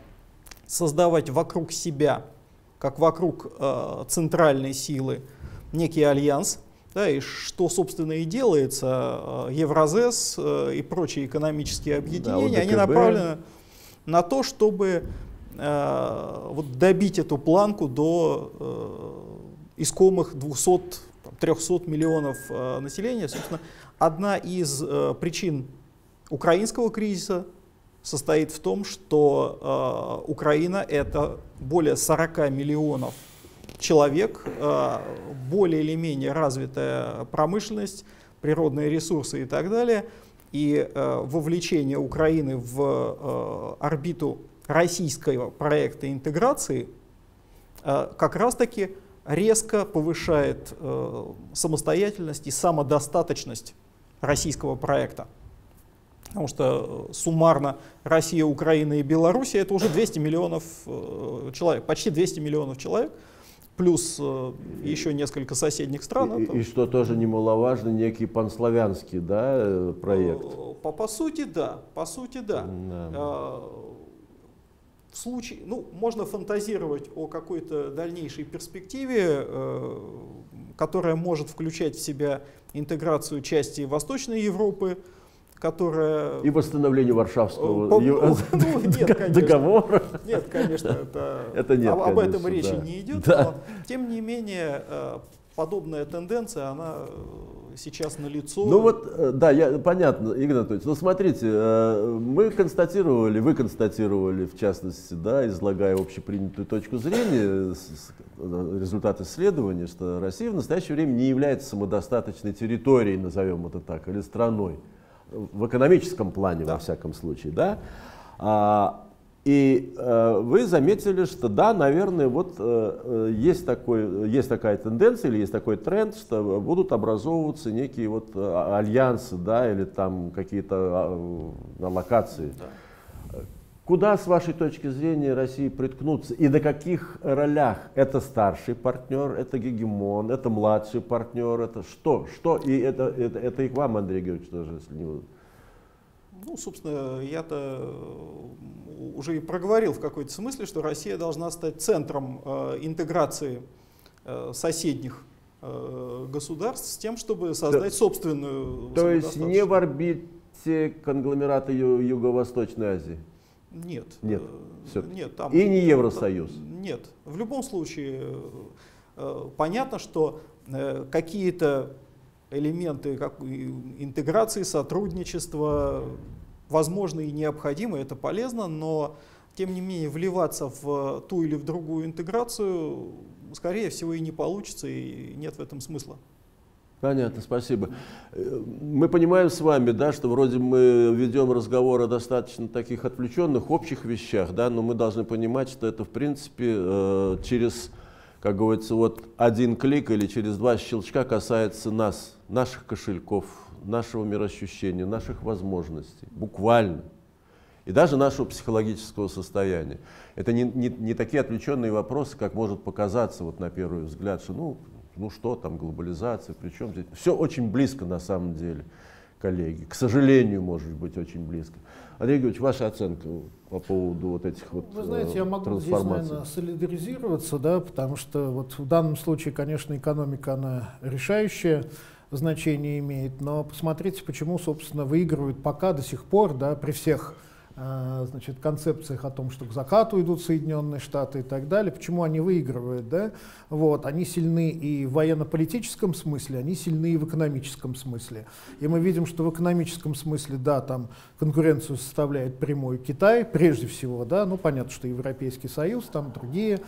создавать вокруг себя, как вокруг центральной силы, некий альянс, да, и что, собственно, и делается, Евразес и прочие экономические объединения, они направлены на то, чтобы вот добить эту планку до искомых 200, там, 300 миллионов населения, собственно, одна из причин украинского кризиса состоит в том, что Украина — это более 40 миллионов человек, более или менее развитая промышленность, природные ресурсы и так далее. И вовлечение Украины в орбиту российского проекта интеграции как раз-таки резко повышает самостоятельность и самодостаточность российского проекта. Потому что суммарно Россия, Украина и Белоруссия — это уже 200 миллионов человек, почти 200 миллионов человек, плюс еще несколько соседних стран. И что тоже немаловажно, некий панславянский, да, проект? По сути, да. По сути, да. В случае, ну, можно фантазировать о какой-то дальнейшей перспективе, которая может включать в себя интеграцию части Восточной Европы, которая... И восстановление Варшавского договора. Нет, конечно, об этом речи не идет, но тем не менее подобная тенденция, она сейчас налицо. Ну вот, да, понятно, Игорь Анатольевич. Ну смотрите, мы констатировали, вы констатировали, в частности, да, излагая общепринятую точку зрения, результат исследования, что Россия в настоящее время не является самодостаточной территорией, назовем это так, или страной. В экономическом плане, да, во всяком случае, да. Вы заметили, что да, наверное, вот есть такая тенденция или есть такой тренд, что будут образовываться некие вот альянсы, да, или там какие-то локации. Да. Куда, с вашей точки зрения, России приткнуться и на каких ролях? Это старший партнер, это гегемон, это младший партнер, это что? Это и к вам, Андрей Георгиевич, тоже, если не буду. Ну, собственно, я-то уже и проговорил в какой-то смысле, что Россия должна стать центром интеграции соседних государств с тем, чтобы создать собственную... То есть не в орбите конгломерата Юго-Восточной Азии? Нет. Нет. Нет, там, и не Евросоюз? Нет. В любом случае, понятно, что какие-то элементы интеграции, сотрудничества возможны и необходимы, это полезно, но тем не менее вливаться в ту или в другую интеграцию, скорее всего, и не получится, и нет в этом смысла. Понятно, спасибо. Мы понимаем с вами, да, что вроде мы ведем разговор о достаточно таких отвлеченных, общих вещах, да, но мы должны понимать, что это, в принципе, через, как говорится, вот один клик или через два щелчка касается нас, наших кошельков, нашего мироощущения, наших возможностей, буквально. И даже нашего психологического состояния. Это не такие отвлеченные вопросы, как может показаться вот на первый взгляд, что, ну что там, глобализация, причем здесь. Все очень близко на самом деле, коллеги. К сожалению, может быть, очень близко. Андрей Георгиевич, ваша оценка по поводу вот этих вот трансформаций? Вы знаете, я могу здесь, наверное, солидаризироваться, да, потому что вот в данном случае, конечно, экономика, она решающая значение имеет, но посмотрите, почему, собственно, выигрывают пока до сих пор, да, при всех, значит, концепциях о том, что к закату идут Соединенные Штаты и так далее, почему они выигрывают, да? Вот, они сильны и в военно-политическом смысле, они сильны и в экономическом смысле. И мы видим, что в экономическом смысле, да, там конкуренцию составляет прямой Китай, прежде всего, да, ну понятно, что Европейский Союз, там другие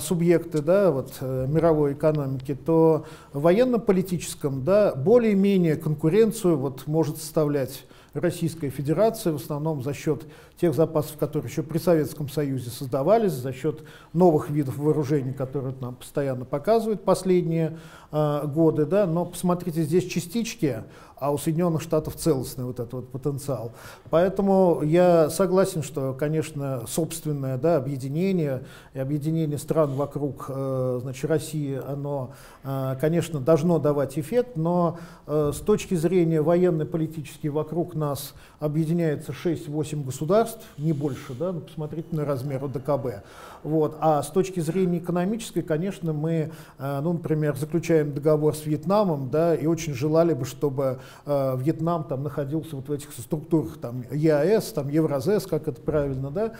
субъекты, да, вот, мировой экономики, то в военно-политическом, да, более-менее конкуренцию вот может составлять Российская Федерация, в основном за счет тех запасов, которые еще при Советском Союзе создавались, за счет новых видов вооружений, которые нам постоянно показывают последние годы. Да? Но посмотрите, здесь частички, а у Соединенных Штатов целостный вот этот вот потенциал. Поэтому я согласен, что, конечно, собственное, да, объединение и объединение стран вокруг, значит, России, оно, конечно, должно давать эффект, но с точки зрения военно-политической вокруг нас объединяется 6-8 государств, не больше, да, ну, посмотрите на размер ОДКБ. Вот. А с точки зрения экономической, конечно, мы, ну, например, заключаем договор с Вьетнамом, да, и очень желали бы, чтобы Вьетнам там находился вот в этих структурах, там ЕАЭС, там Евразэс, как это правильно, да,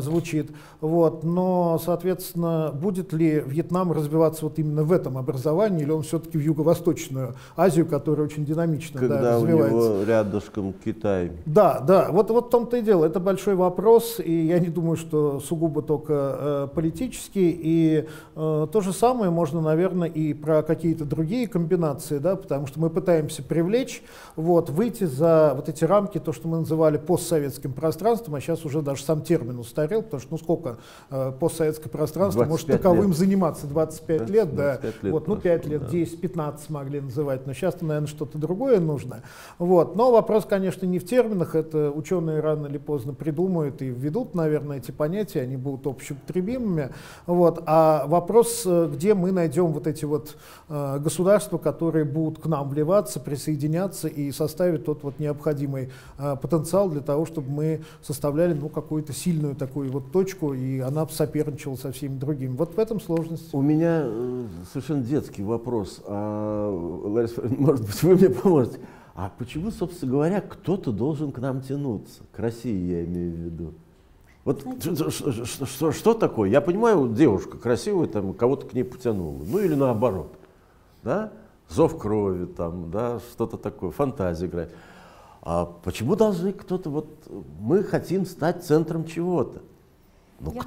звучит. Вот. Но, соответственно, будет ли Вьетнам развиваться вот именно в этом образовании, или он все-таки в Юго-Восточную Азию, которая очень динамично, да, развивается? Когда у него рядышком Китай. Да, да, вот в том-то и дело. Это большой вопрос, и я не думаю, что сугубо только политический. И то же самое можно, наверное, и про какие-то другие комбинации, да, потому что мы пытаемся привлечь, вот, выйти за вот эти рамки, то, что мы называли постсоветским пространством, а сейчас уже даже сам термин устарел, потому что ну сколько постсоветское пространство может таковым лет заниматься, 25 лет, да, 25 лет вот, ну 5 лет, да. 10, 15 могли называть, но сейчас-то, наверное, что-то другое нужно. Вот. Но вопрос, конечно, не в терминах, это ученые рано или поздно придумают и введут, наверное, эти понятия, они будут общеупотребимыми, вот, а вопрос, где мы найдем вот эти вот государства, которые будут к нам вливаться, присоединяться и составить тот вот необходимый потенциал для того, чтобы мы составляли, ну, какую-то сильную такую вот точку, и она соперничала со всеми другими. Вот в этом сложность. У меня совершенно детский вопрос. Лариса, может быть, вы мне поможете. А почему, собственно говоря, кто-то должен к нам тянуться? К России, я имею в виду. Вот что такое? Я понимаю, девушка красивая, там кого-то к ней потянула. Ну или наоборот. Да? Зов крови, там, да, что-то такое, фантазия играет. А почему должны кто-то, вот мы хотим стать центром чего-то? Ну, я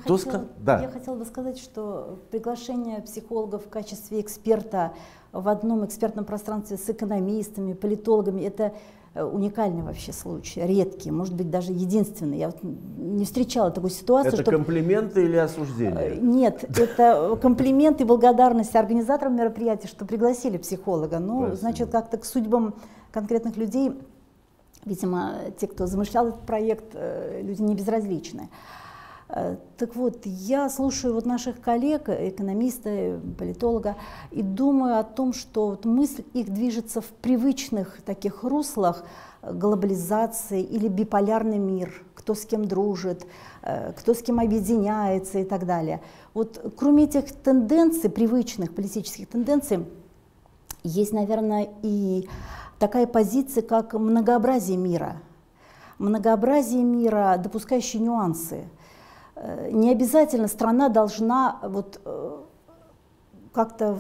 хотела бы сказать, что приглашение психолога в качестве эксперта в одном экспертном пространстве с экономистами, политологами, это уникальный вообще случай, редкий, может быть, даже единственный. Я вот не встречала такой ситуации. Это чтобы... комплименты или осуждение? Нет, это комплименты и благодарность организаторам мероприятия, что пригласили психолога. Ну, спасибо. Значит, как-то к судьбам конкретных людей, видимо, те, кто замышлял этот проект, люди не безразличны. Так вот, я слушаю вот наших коллег, экономиста, политолога, и думаю о том, что вот мысль их движется в привычных таких руслах глобализации или биполярный мир, кто с кем дружит, кто с кем объединяется и так далее. Вот кроме этих тенденций, привычных политических тенденций, есть, наверное, и такая позиция, как многообразие мира. Многообразие мира, допускающее нюансы. Не обязательно страна должна вот как-то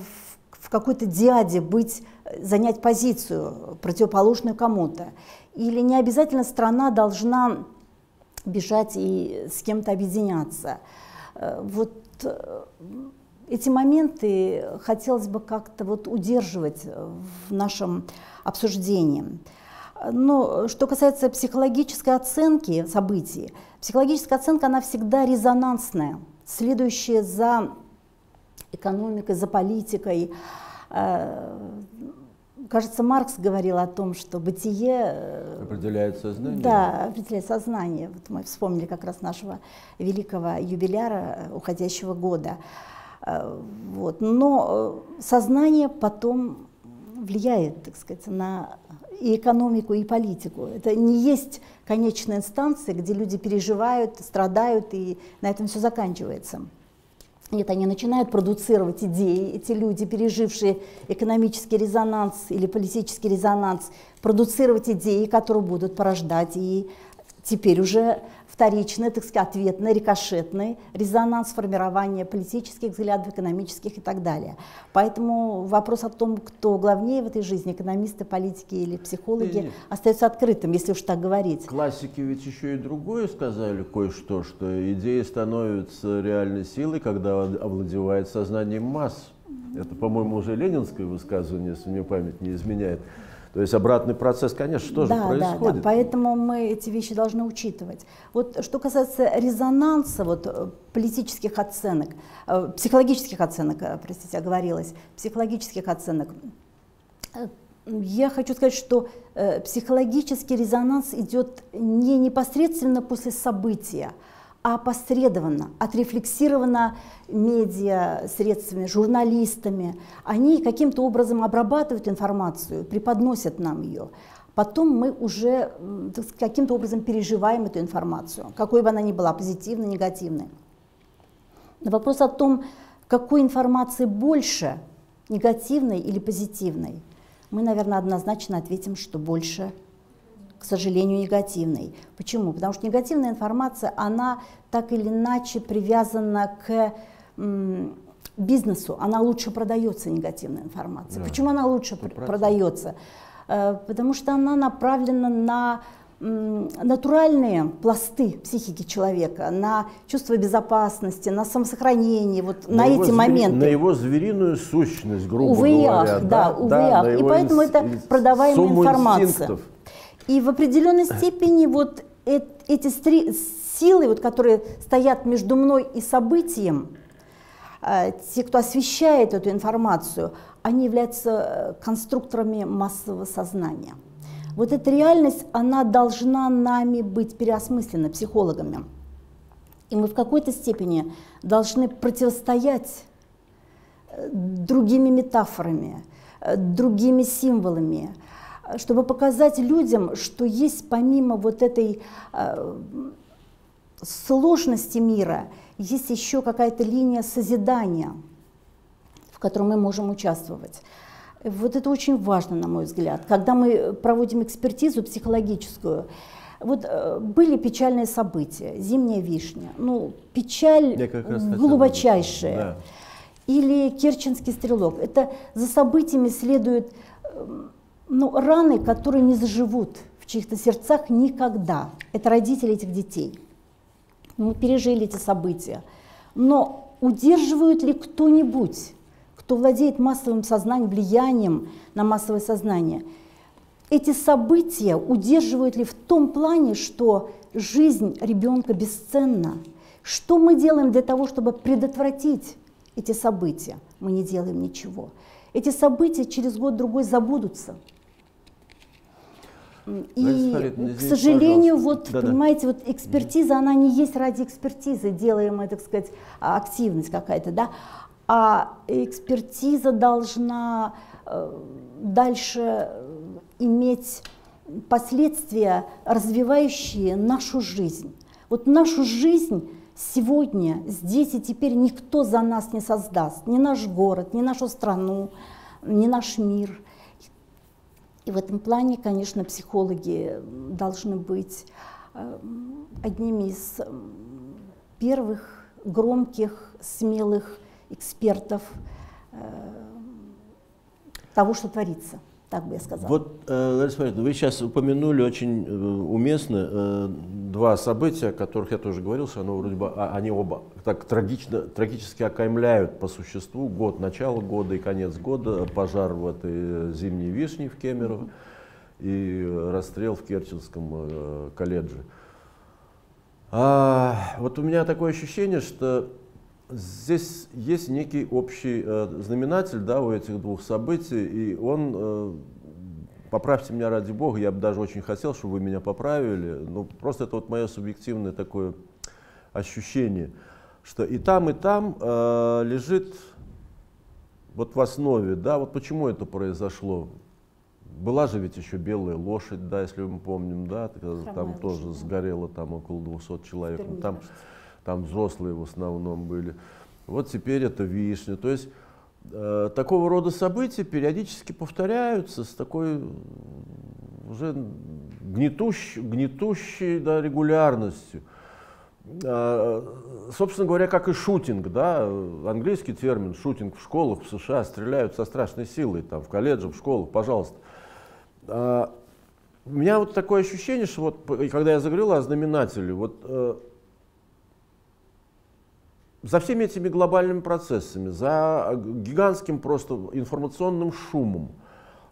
в какой-то диаде быть, занять позицию, противоположную кому-то. Или не обязательно страна должна бежать и с кем-то объединяться. Вот эти моменты хотелось бы как-то вот удерживать в нашем обсуждении. Но что касается психологической оценки событий, психологическая оценка, она всегда резонансная, следующая за экономикой, за политикой. Кажется, Маркс говорил о том, что бытие определяет сознание. Да, определяет сознание. Вот мы вспомнили как раз нашего великого юбиляра уходящего года. Вот. Но сознание потом влияет, так сказать, на и экономику, и политику. Это не есть конечная инстанция, где люди переживают, страдают, и на этом все заканчивается. Нет, они начинают продуцировать идеи, эти люди, пережившие экономический резонанс или политический резонанс, продуцировать идеи, которые будут порождать и теперь уже вторичный, так сказать, ответный, рикошетный резонанс формирования политических взглядов, экономических и так далее. Поэтому вопрос о том, кто главнее в этой жизни, экономисты, политики или психологи, остается открытым, если уж так говорить. Классики ведь еще и другое сказали кое-что, что идея становится реальной силой, когда овладевает сознанием масс. Это, по-моему, уже ленинское высказывание, если мне память не изменяет. То есть обратный процесс, конечно, тоже происходит. Да, да. Поэтому мы эти вещи должны учитывать. Вот что касается резонанса, вот, политических оценок, психологических оценок, простите, оговорилась, психологических оценок, я хочу сказать, что психологический резонанс идет не непосредственно после события, а опосредованно, отрефлексировано медиа, средствами, журналистами. Они каким-то образом обрабатывают информацию, преподносят нам ее. Потом мы уже каким-то образом переживаем эту информацию, какой бы она ни была, позитивной, негативной. На вопрос о том, какой информации больше, негативной или позитивной, мы, наверное, однозначно ответим, что больше, к сожалению, негативной. Почему? Потому что негативная информация, она так или иначе привязана к бизнесу, она лучше продается, негативная информация. Да. Почему она лучше продается? Потому что она направлена на натуральные пласты психики человека, на чувство безопасности, на самосохранение, вот на эти моменты. На его звериную сущность, грубо говоря. Да, увы, и поэтому это продаваемая информация. И в определенной степени вот эти силы, вот, которые стоят между мной и событием, те, кто освещает эту информацию, они являются конструкторами массового сознания. Вот эта реальность, она должна нами быть переосмыслена, психологами. И мы в какой-то степени должны противостоять другими метафорами, другими символами, чтобы показать людям, что есть помимо вот этой сложности мира, есть еще какая-то линия созидания, в которой мы можем участвовать. Вот это очень важно, на мой взгляд, когда мы проводим экспертизу психологическую. Вот были печальные события, «Зимняя вишня», ну, печаль глубочайшая, да. Или «Керченский стрелок». Это за событиями следуют раны, которые не заживут в чьих-то сердцах никогда. Это родители этих детей. Мы пережили эти события. Но удерживают ли кто-нибудь, кто владеет массовым сознанием, влиянием на массовое сознание? Эти события удерживают ли в том плане, что жизнь ребенка бесценна? Что мы делаем для того, чтобы предотвратить эти события? Мы не делаем ничего. Эти события через год-другой забудутся. И, к сожалению, вот, понимаете, вот экспертиза, она не есть ради экспертизы, делаемая, так сказать, активность какая-то, да? А экспертиза должна дальше иметь последствия, развивающие нашу жизнь. Вот нашу жизнь сегодня, здесь и теперь никто за нас не создаст. Ни наш город, ни нашу страну, ни наш мир. И в этом плане, конечно, психологи должны быть одними из первых громких, смелых экспертов того, что творится, так бы я сказала. Вот, Лариса Борисовна, вы сейчас упомянули очень уместно два события, о которых я тоже говорил, что оно вроде бы, они оба так трагически окаймляют по существу год, начало года и конец года, пожар в этой «Зимней вишне» в Кемерово и расстрел в Керченском колледже. Вот у меня такое ощущение, что здесь есть некий общий знаменатель, да, у этих двух событий, и он, поправьте меня ради бога, я бы даже очень хотел, чтобы вы меня поправили, но просто это вот мое субъективное такое ощущение, что и там лежит вот в основе, да, вот почему это произошло. Была же ведь еще белая лошадь, да, если мы помним, да, там тоже сгорело там около 200 человек. Там взрослые в основном были. Вот теперь это вишня. То есть такого рода события периодически повторяются с такой уже гнетущей, да, регулярностью. Собственно говоря, как и шутинг, да, английский термин, шутинг в школах в США стреляют со страшной силой, там, в колледжах, в школах, пожалуйста. У меня вот такое ощущение, что вот, когда я заговорил о знаменателе, вот, за всеми этими глобальными процессами, за гигантским просто информационным шумом,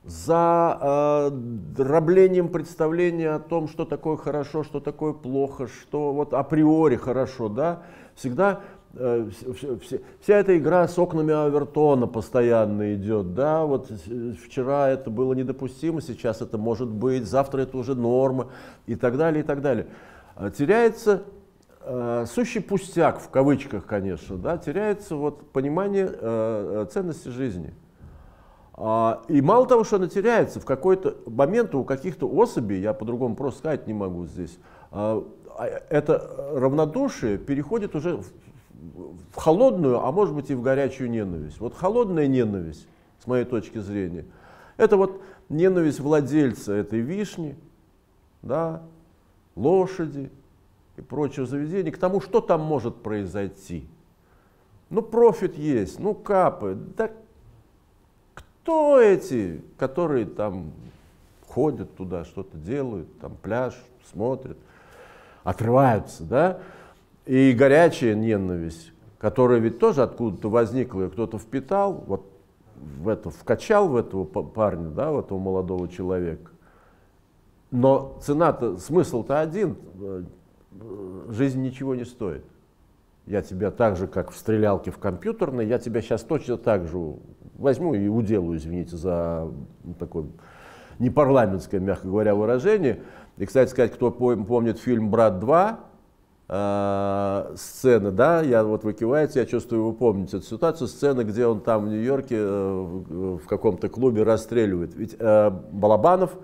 за дроблением представления о том, что такое хорошо, что такое плохо, что вот априори хорошо, да, всегда вся эта игра с окнами Овертона постоянно идет, да, вот вчера это было недопустимо, сейчас это может быть, завтра это уже норма и так далее, и так далее. Теряется сущий пустяк, в кавычках, конечно, да, теряется вот понимание ценности жизни. И мало того, что она теряется, в какой-то момент у каких-то особей, я по-другому просто сказать не могу здесь, это равнодушие переходит уже в холодную, а может быть и в горячую ненависть. Вот холодная ненависть, с моей точки зрения, Это вот ненависть владельца этой вишни, да, лошади и прочего заведения к тому, что там может произойти. Ну, профит есть, ну, капает. Да кто эти, которые там ходят туда, что-то делают, там пляж, смотрят, отрываются, да? И горячая ненависть, которая ведь тоже откуда-то возникла, кто-то впитал, вот в это, вкачал в этого парня, да, в этого молодого человека. Но цена-то, смысл-то один, жизнь ничего не стоит. Я тебя так же, как в стрелялке в компьютерной, я тебя сейчас точно так же возьму и уделаю, извините за такое непарламентское, мягко говоря, выражение. И, кстати сказать, кто помнит фильм «Брат 2», сцены, да, я вот вы киваете, я чувствую, вы помните эту ситуацию, сцены, где он там в Нью-Йорке в каком-то клубе расстреливает. Ведь Балабанов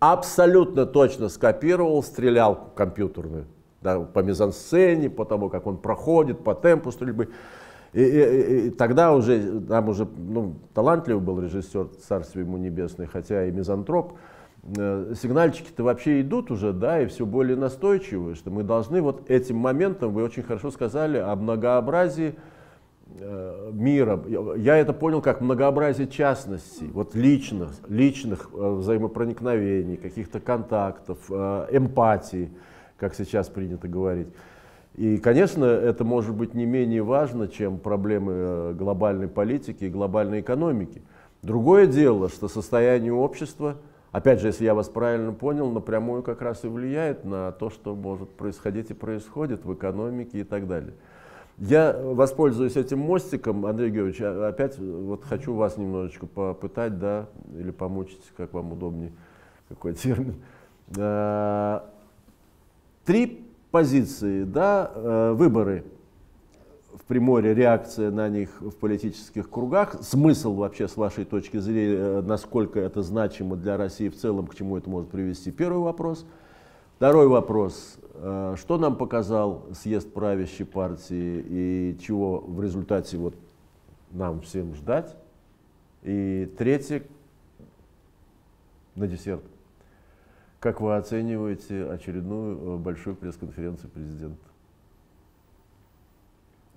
абсолютно точно скопировал стрелялку компьютерную, да, по мизансцене, по тому, как он проходит, по темпу стрельбы. И тогда уже, там уже, ну, талантливый был режиссер, царствие ему небесное, хотя и мизантроп. Сигнальчики-то вообще идут уже, да, и все более настойчивые, что мы должны вот этим моментом, вы очень хорошо сказали о многообразии мира. Я это понял как многообразие частностей, вот личных взаимопроникновений, каких-то контактов, эмпатии, как сейчас принято говорить. И, конечно, это может быть не менее важно, чем проблемы глобальной политики и глобальной экономики. Другое дело, что состояние общества, опять же, если я вас правильно понял, напрямую как раз и влияет на то, что может происходить и происходит в экономике и так далее. Я воспользуюсь этим мостиком, Андрей Георгиевич, опять вот хочу вас немножечко попытать, да, или помучить, как вам удобнее, какой термин. Три позиции, да, выборы в Приморье, реакция на них в политических кругах, смысл вообще с вашей точки зрения, насколько это значимо для России в целом, к чему это может привести, первый вопрос. Второй вопрос, что нам показал съезд правящей партии и чего в результате вот нам всем ждать. И третье, на десерт, как вы оцениваете очередную большую пресс-конференцию президента?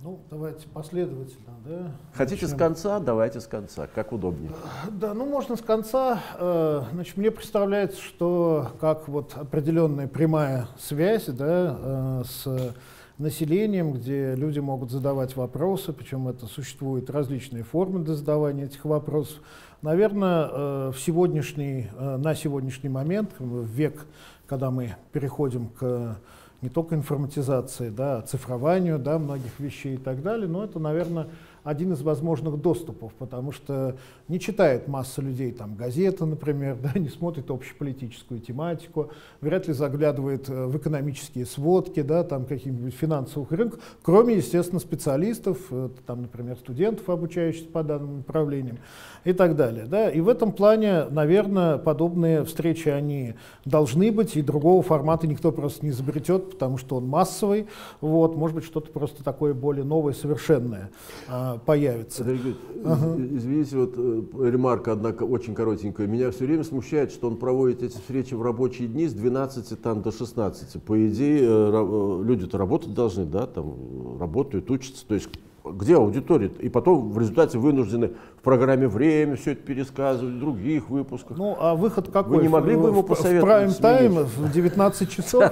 Ну, давайте последовательно, да. Хотите с конца? Давайте с конца, как удобнее. Да, ну можно с конца. Значит, мне представляется, что как вот определенная прямая связь, да, с населением, где люди могут задавать вопросы, причем это существуют различные формы для задавания этих вопросов. Наверное, на сегодняшний момент, в век, когда мы переходим к не только информатизации, да, цифрованию, да, многих вещей и так далее, но это, наверное, один из возможных доступов, потому что не читает масса людей там газеты, например, да, не смотрит общеполитическую тематику, вряд ли заглядывает в экономические сводки, да, там каких-нибудь финансовых рынков, кроме, естественно, специалистов, там, например, студентов, обучающихся по данным направлениям и так далее, да. И в этом плане, наверное, подобные встречи они должны быть, и другого формата никто просто не изобретет, потому что он массовый, вот, может быть, что-то просто такое более новое, совершенное появится. Извините, вот ремарка, однако, очень коротенькая. Меня все время смущает, что он проводит эти встречи в рабочие дни с 12 там, до 16. По идее, люди-то работать должны, да, там работают, учатся. То есть где аудитория? И потом в результате вынуждены в программе «Время» все это пересказывать, в других выпусках. Ну, а выход какой? Вы не могли бы ему посоветовать? В прайм-тайм в 19 часов?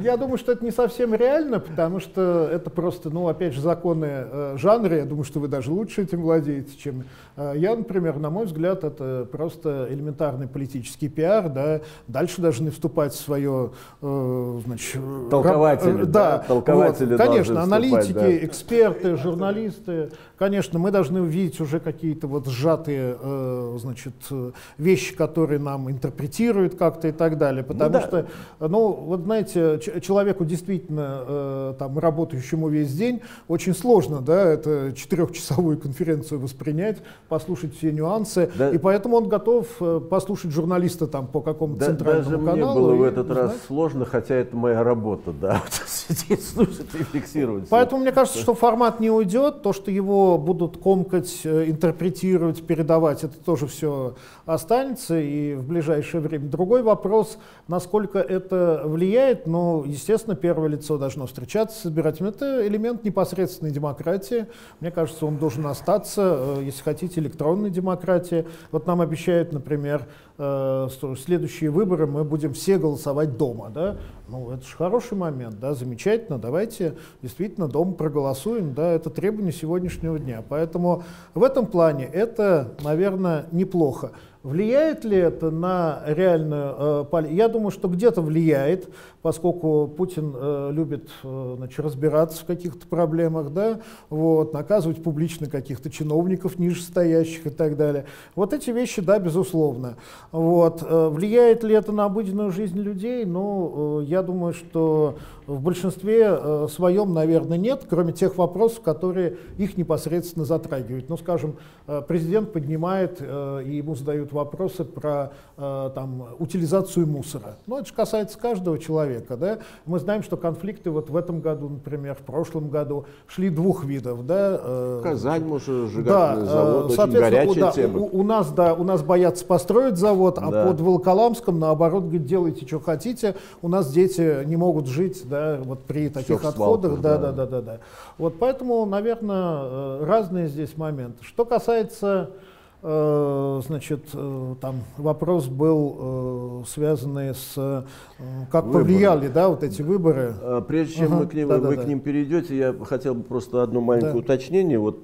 Я думаю, что это не совсем реально, потому что это просто, ну, опять же, законы жанра. Я думаю, что вы даже лучше этим владеете, чем я, например. На мой взгляд, это просто элементарный политический пиар, да, дальше даже не вступать в свое, значит... Толкователи, да, толкователи. Конечно, аналитики, эксперты. Эксперты, журналисты, конечно, мы должны увидеть уже какие-то вот сжатые, значит, вещи, которые нам интерпретируют как-то и так далее, потому ну, что, да. Ну, вот знаете, человеку действительно, там, работающему весь день, очень сложно, да, это 4-часовую конференцию воспринять, послушать все нюансы, да. И поэтому он готов послушать журналиста там по какому-то, да, центральному каналу. Даже мне было в этот раз сложно, хотя это моя работа, да, сидеть, слушать и фиксировать. Поэтому мне кажется, что формат не уйдет, то, что его будут комкать учить, интерпретировать, передавать, это тоже все останется, и в ближайшее время. Другой вопрос, насколько это влияет, но, естественно, первое лицо должно встречаться с избирателями. Это элемент непосредственной демократии. Мне кажется, он должен остаться, если хотите, электронной демократии. Вот нам обещают, например, что следующие выборы мы будем все голосовать дома. Да? Ну, это же хороший момент, да? Замечательно, давайте действительно дома проголосуем. Да? Это требование сегодняшнего дня. Поэтому в этом плане это, наверное, неплохо. Влияет ли это на реальную политику? Я думаю, что где-то влияет, поскольку Путин любит разбираться в каких-то проблемах, да? Вот, наказывать публично каких-то чиновников нижестоящих и так далее. Вот эти вещи, да, безусловно. Вот. Влияет ли это на обыденную жизнь людей? Ну, я думаю, что в большинстве своем, наверное, нет, кроме тех вопросов, которые их непосредственно затрагивают. Ну, скажем, президент поднимает, и ему задают вопросы про утилизацию мусора. Но это же касается каждого человека. Да? Мы знаем, что конфликты вот в этом году, например, в прошлом году шли двух видов. Да? Казань, может, сжигательный завод, очень горячая тема. У нас боятся построить завод, да. А под Волоколамском, наоборот, говорит, делайте, что хотите. У нас дети не могут жить, да, вот при таких отходах. Да. Вот поэтому, наверное, разные здесь моменты. Что касается... Значит, там вопрос был связанный с... Как повлияли, да, вот эти выборы? Прежде чем вы к ним перейдете, я хотел бы просто одно маленькое уточнение. Вот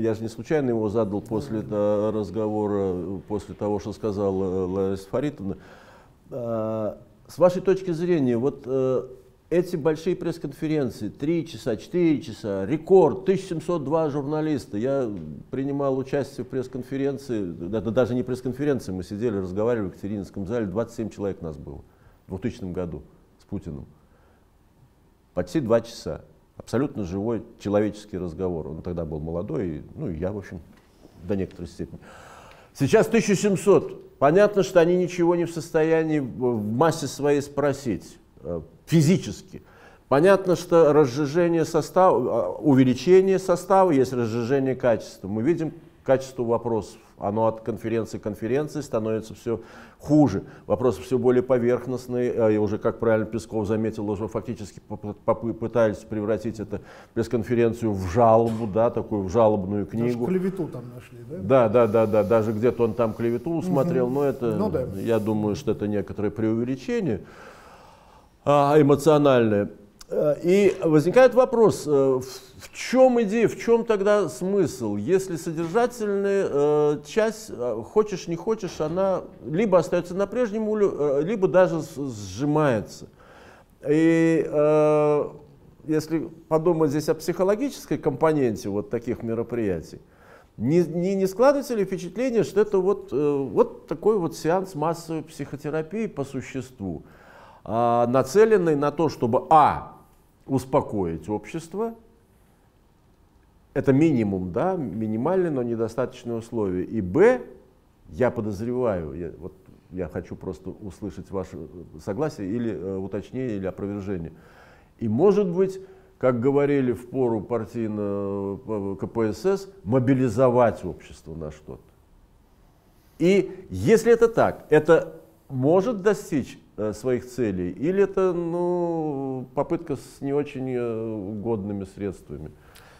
я же не случайно его задал после разговора, после того, что сказала Лариса Фаритовна. С вашей точки зрения, вот эти большие пресс-конференции, 3 часа, 4 часа, рекорд, 1702 журналиста. Я принимал участие в пресс-конференции, это даже не пресс-конференции, мы сидели, разговаривали в Екатерининском зале, 27 человек нас было в 2000 году с Путиным. Почти 2 часа, абсолютно живой человеческий разговор. Он тогда был молодой, ну и я, в общем, до некоторой степени. Сейчас 1700, понятно, что они ничего не в состоянии в массе своей спросить. Физически. Понятно, что разжижение состава, увеличение состава, есть разжижение качества. Мы видим качество вопросов. Оно от конференции к конференции становится все хуже. Вопросы все более поверхностные. И уже, как правильно Песков заметил, уже фактически пытались превратить это пресс-конференцию в жалобу, да, такую в жалобную книгу. Даже клевету там нашли, да? Да. Даже где-то он там клевету усмотрел. Но это, я думаю, что это некоторое преувеличение. Эмоциональное. И возникает вопрос, в чем идея, в чем тогда смысл, если содержательная часть, хочешь не хочешь, она либо остается на прежнем уровне, либо даже сжимается. И если подумать здесь о психологической компоненте вот таких мероприятий, не складывается ли впечатление, что это вот такой вот сеанс массовой психотерапии по существу? Нацеленный на то, чтобы успокоить общество, это минимум, да, минимальное, но недостаточное условие, и я подозреваю, я хочу просто услышать ваше согласие или уточнение, или опровержение, и может быть, как говорили в пору партийного КПСС, мобилизовать общество на что-то. И если это так, это может достичь своих целей, или это попытка с не очень годными средствами?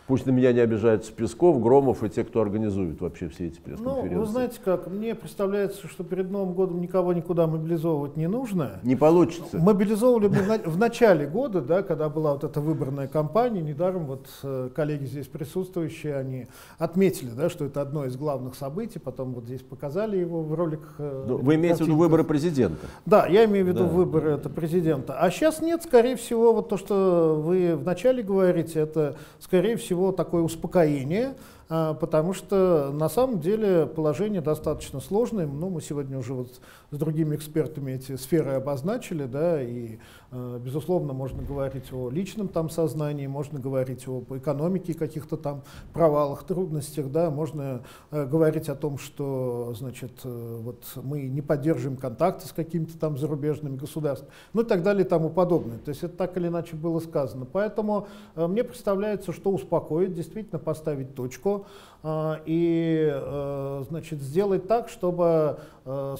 Пусть на меня не обижаются Песков, Громов и те, кто организует вообще все эти пресс-конференции. Ну, вы знаете как, мне представляется, что перед Новым годом никого никуда мобилизовывать не нужно. Не получится. Мобилизовывали в начале года, да, когда была вот эта выборная кампания, недаром вот коллеги здесь присутствующие, они отметили, да, что это одно из главных событий, потом вот здесь показали его в роликах. Вы имеете в виду выборы президента? Да, я имею в виду выборы президента. А сейчас нет, скорее всего, вот то, что вы вначале говорите, это, скорее всего, такое успокоение, потому что на самом деле положение достаточно сложное. Ну, мы сегодня уже вот с другими экспертами эти сферы обозначили, да, и, безусловно, можно говорить о личном там сознании, можно говорить об экономике, каких-то там провалах, трудностях, да, можно говорить о том, что, значит, вот мы не поддерживаем контакты с какими-то там зарубежными государствами, ну и так далее и тому подобное. То есть это так или иначе было сказано. Поэтому мне представляется, что успокоить, действительно поставить точку, политику и, значит, сделать так, чтобы,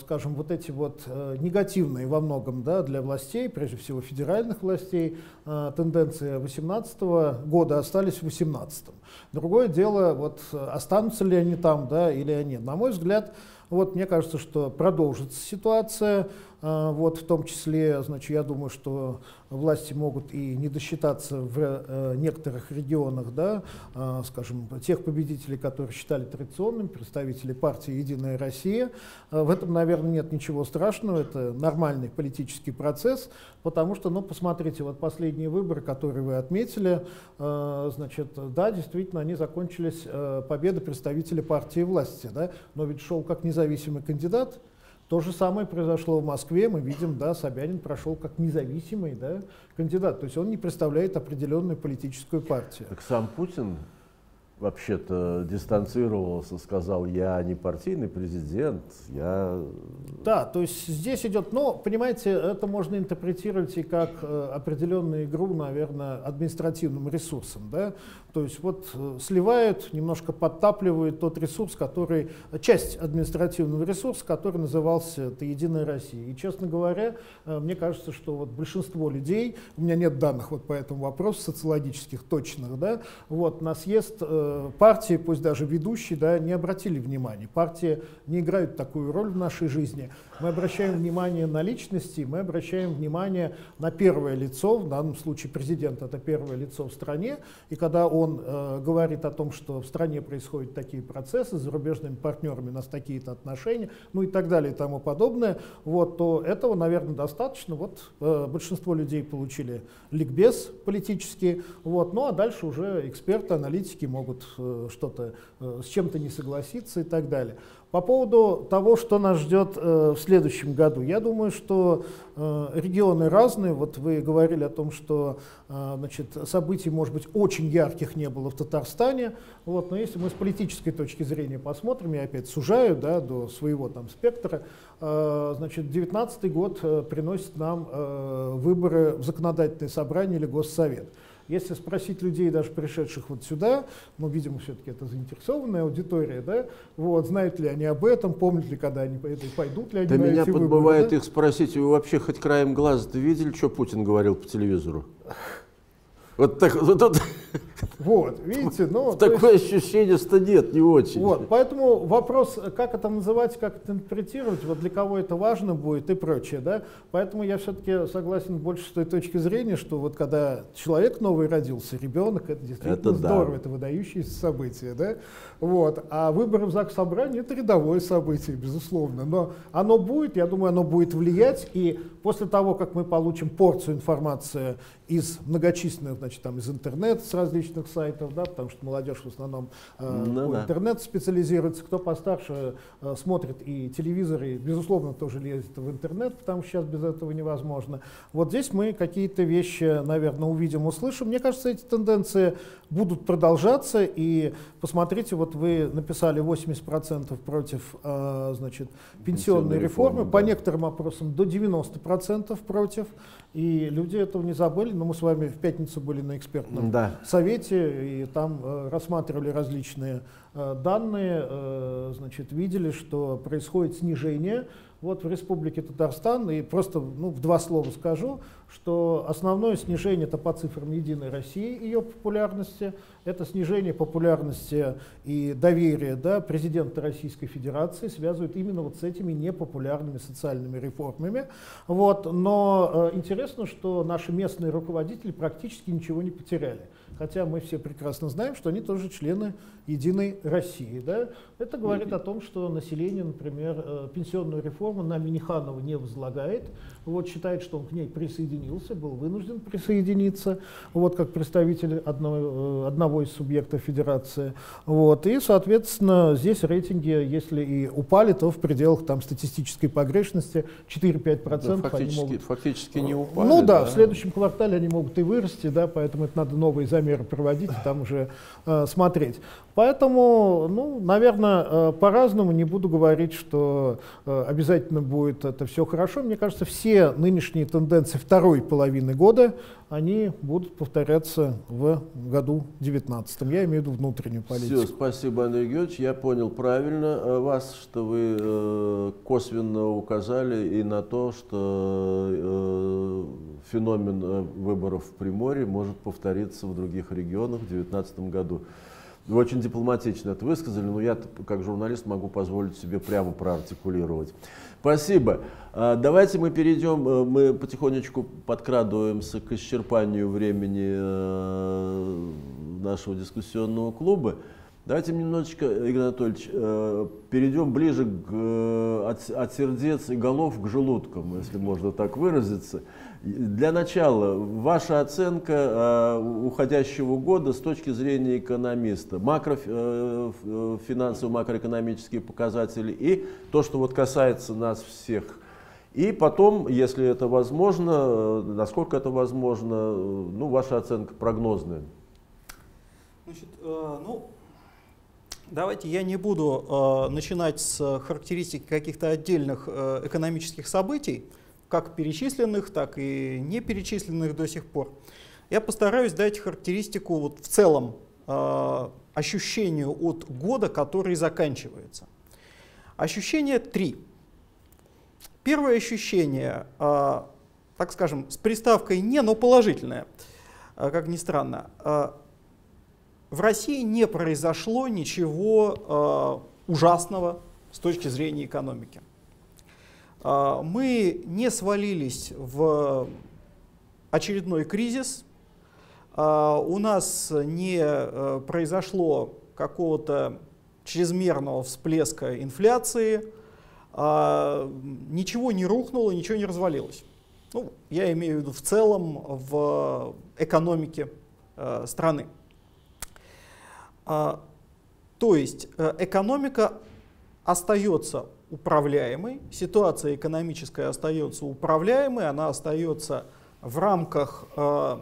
скажем, вот эти вот негативные во многом, да, для властей, прежде всего федеральных властей, тенденции 18-го года остались в 18-м. Другое дело, вот останутся ли они там, да, или они. На мой взгляд, вот мне кажется, что продолжится ситуация, вот в том числе, значит, я думаю, что власти могут и не досчитаться в некоторых регионах, да, скажем, тех победителей, которые считали традиционными, представители партии «Единая Россия». В этом, наверное, нет ничего страшного, это нормальный политический процесс, потому что, ну, посмотрите, вот последние выборы, которые вы отметили, значит, да, действительно, они закончились победой представителей партии власти, да, но ведь шел как независимый кандидат. То же самое произошло в Москве, мы видим, да, Собянин прошел как независимый, да, кандидат, то есть он не представляет определенную политическую партию. Так сам Путин вообще-то дистанцировался, сказал, я не партийный президент, я... Да, то есть здесь идет, но, понимаете, это можно интерпретировать и как определенную игру, наверное, административным ресурсом, да, то есть вот сливают, немножко подтапливают тот ресурс, который, часть административного ресурса, который назывался «Это Единая Россия». И, честно говоря, мне кажется, что вот большинство людей, у меня нет данных вот по этому вопросу, социологических точных, да, вот на съезд партии, пусть даже ведущие, да, не обратили внимания. Партии не играют такую роль в нашей жизни. Мы обращаем внимание на личности, мы обращаем внимание на первое лицо, в данном случае президент — это первое лицо в стране, и когда он говорит о том, что в стране происходят такие процессы, с зарубежными партнерами у нас такие-то отношения, ну и так далее и тому подобное, вот, то этого, наверное, достаточно. Вот, большинство людей получили ликбез политический, вот, ну а дальше уже эксперты, аналитики могут что-то, с чем-то не согласиться и так далее. По поводу того, что нас ждет в следующем году, я думаю, что регионы разные. Вот вы говорили о том, что, значит, событий, может быть, очень ярких не было в Татарстане. Вот, но если мы с политической точки зрения посмотрим, я опять сужаю, да, до своего там спектра, значит, 19-й год приносит нам выборы в законодательное собрание или Госсовет. Если спросить людей, даже пришедших вот сюда, ну, видимо, все-таки это заинтересованная аудитория, да, вот, знают ли они об этом, помнят ли, когда они пойдут ли они, да, на эти выборы. Да меня подбывает их спросить, вы вообще хоть краем глаза-то видели, что Путин говорил по телевизору? Вот так вот. Вот, видите, но... Такое ощущение, что нет, не очень. Вот, поэтому вопрос, как это называть, как это интерпретировать, вот для кого это важно будет и прочее, да, поэтому я все-таки согласен больше с той точки зрения, что вот когда человек новый родился, ребенок, это действительно это здорово, да, это выдающееся событие, да, вот, а выборы в Заксобрании — это рядовое событие, безусловно, но оно будет, я думаю, оно будет влиять, и после того, как мы получим порцию информации из многочисленных, значит, там, из интернета, с различных сайтов, да, потому что молодежь в основном интернет специализируется, кто постарше смотрит и телевизор, и, безусловно, тоже лезет в интернет, потому что сейчас без этого невозможно. Вот здесь мы какие-то вещи, наверное, увидим, услышим. Мне кажется, эти тенденции будут продолжаться, и посмотрите, вот вы написали 80% против, значит, пенсионной реформы, по некоторым опросам до 90% против, и люди этого не забыли, но мы с вами в пятницу были на экспертном, да, совете, и там рассматривали различные данные, значит, видели, что происходит снижение вот в Республике Татарстан, и просто, ну, в два слова скажу, что основное снижение — это по цифрам «Единой России», ее популярности, это снижение популярности и доверия, да, президента Российской Федерации связывают именно вот с этими непопулярными социальными реформами. Вот. Но интересно, что наши местные руководители практически ничего не потеряли. Хотя мы все прекрасно знаем, что они тоже члены «Единой России». Да? Это говорит о том, что население, например, пенсионную реформу на Миниханова не возлагает. Вот, считает, что он к ней присоединился, был вынужден присоединиться, вот, как представитель одного из субъектов федерации. Вот, и, соответственно, здесь рейтинги, если и упали, то в пределах там статистической погрешности 4-5%. Да, фактически не упали. Ну да, да, в следующем квартале они могут и вырасти, да, поэтому это надо новые замеры проводить и там уже смотреть. Поэтому, ну, наверное, по-разному, не буду говорить, что обязательно будет это все хорошо. Мне кажется, все все нынешние тенденции второй половины года, они будут повторяться в году 2019. Я имею в виду внутреннюю политику. Все, спасибо, Андрей Георгиевич. Я понял правильно вас, что вы косвенно указали и на то, что феномен выборов в Приморье может повториться в других регионах в 2019 году. Вы очень дипломатично это высказали, но я, как журналист, могу позволить себе прямо проартикулировать. Спасибо. Давайте мы перейдем, мы потихонечку подкрадываемся к исчерпанию времени нашего дискуссионного клуба. Давайте немножечко, Игорь Анатольевич, перейдем ближе от сердец и голов к желудкам, если можно так выразиться. Для начала, ваша оценка уходящего года с точки зрения экономиста, финансово-макроэкономические показатели и то, что вот касается нас всех. И потом, если это возможно, насколько это возможно, ну, ваша оценка прогнозная. Значит, давайте я не буду начинать с характеристики каких-то отдельных экономических событий, как перечисленных, так и не перечисленных до сих пор. Я постараюсь дать характеристику вот в целом ощущению от года, который заканчивается. Ощущения три. Первое ощущение, так скажем, с приставкой «не», но положительное, как ни странно. В России не произошло ничего ужасного с точки зрения экономики. Мы не свалились в очередной кризис, у нас не произошло какого-то чрезмерного всплеска инфляции, ничего не рухнуло, ничего не развалилось. Ну, я имею в виду в целом в экономике страны. То есть экономика остается управляемой, ситуация экономическая остается управляемой, она остается в рамках, ну,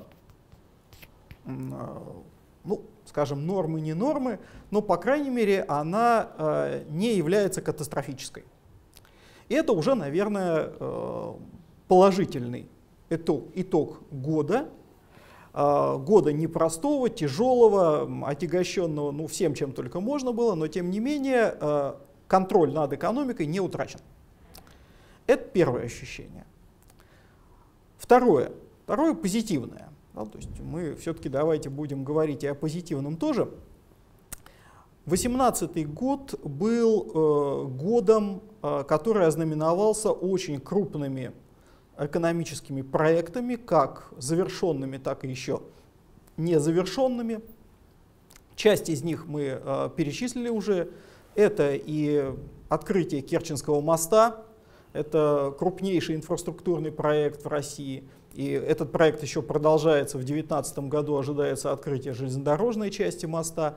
скажем, нормы, не нормы, но, по крайней мере, она не является катастрофической. И это уже, наверное, положительный итог года. Года непростого, тяжелого, отягощенного, ну, всем, чем только можно было, но тем не менее контроль над экономикой не утрачен. Это первое ощущение. Второе. Второе позитивное. Да, то есть мы все-таки давайте будем говорить и о позитивном тоже. 2018 год был годом, который ознаменовался очень крупными экономическими проектами, как завершенными, так и еще не завершенными. Часть из них мы перечислили уже. Это и открытие Керченского моста, это крупнейший инфраструктурный проект в России. И этот проект еще продолжается. В 2019 году ожидается открытие железнодорожной части моста.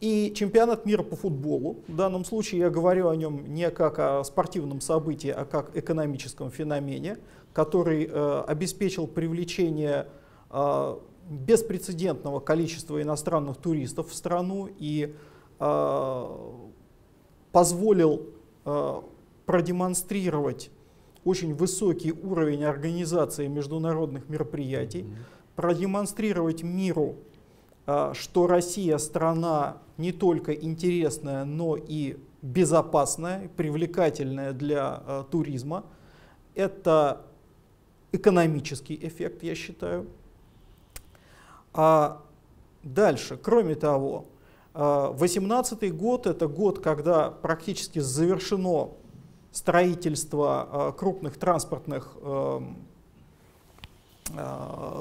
И чемпионат мира по футболу. В данном случае я говорю о нем не как о спортивном событии, а как экономическом феномене, который обеспечил привлечение беспрецедентного количества иностранных туристов в страну и позволил продемонстрировать очень высокий уровень организации международных мероприятий, продемонстрировать миру, что Россия страна не только интересная, но и безопасная, привлекательная для туризма. Это экономический эффект, я считаю. А дальше, кроме того, 2018 год — это год, когда практически завершено строительство крупных транспортных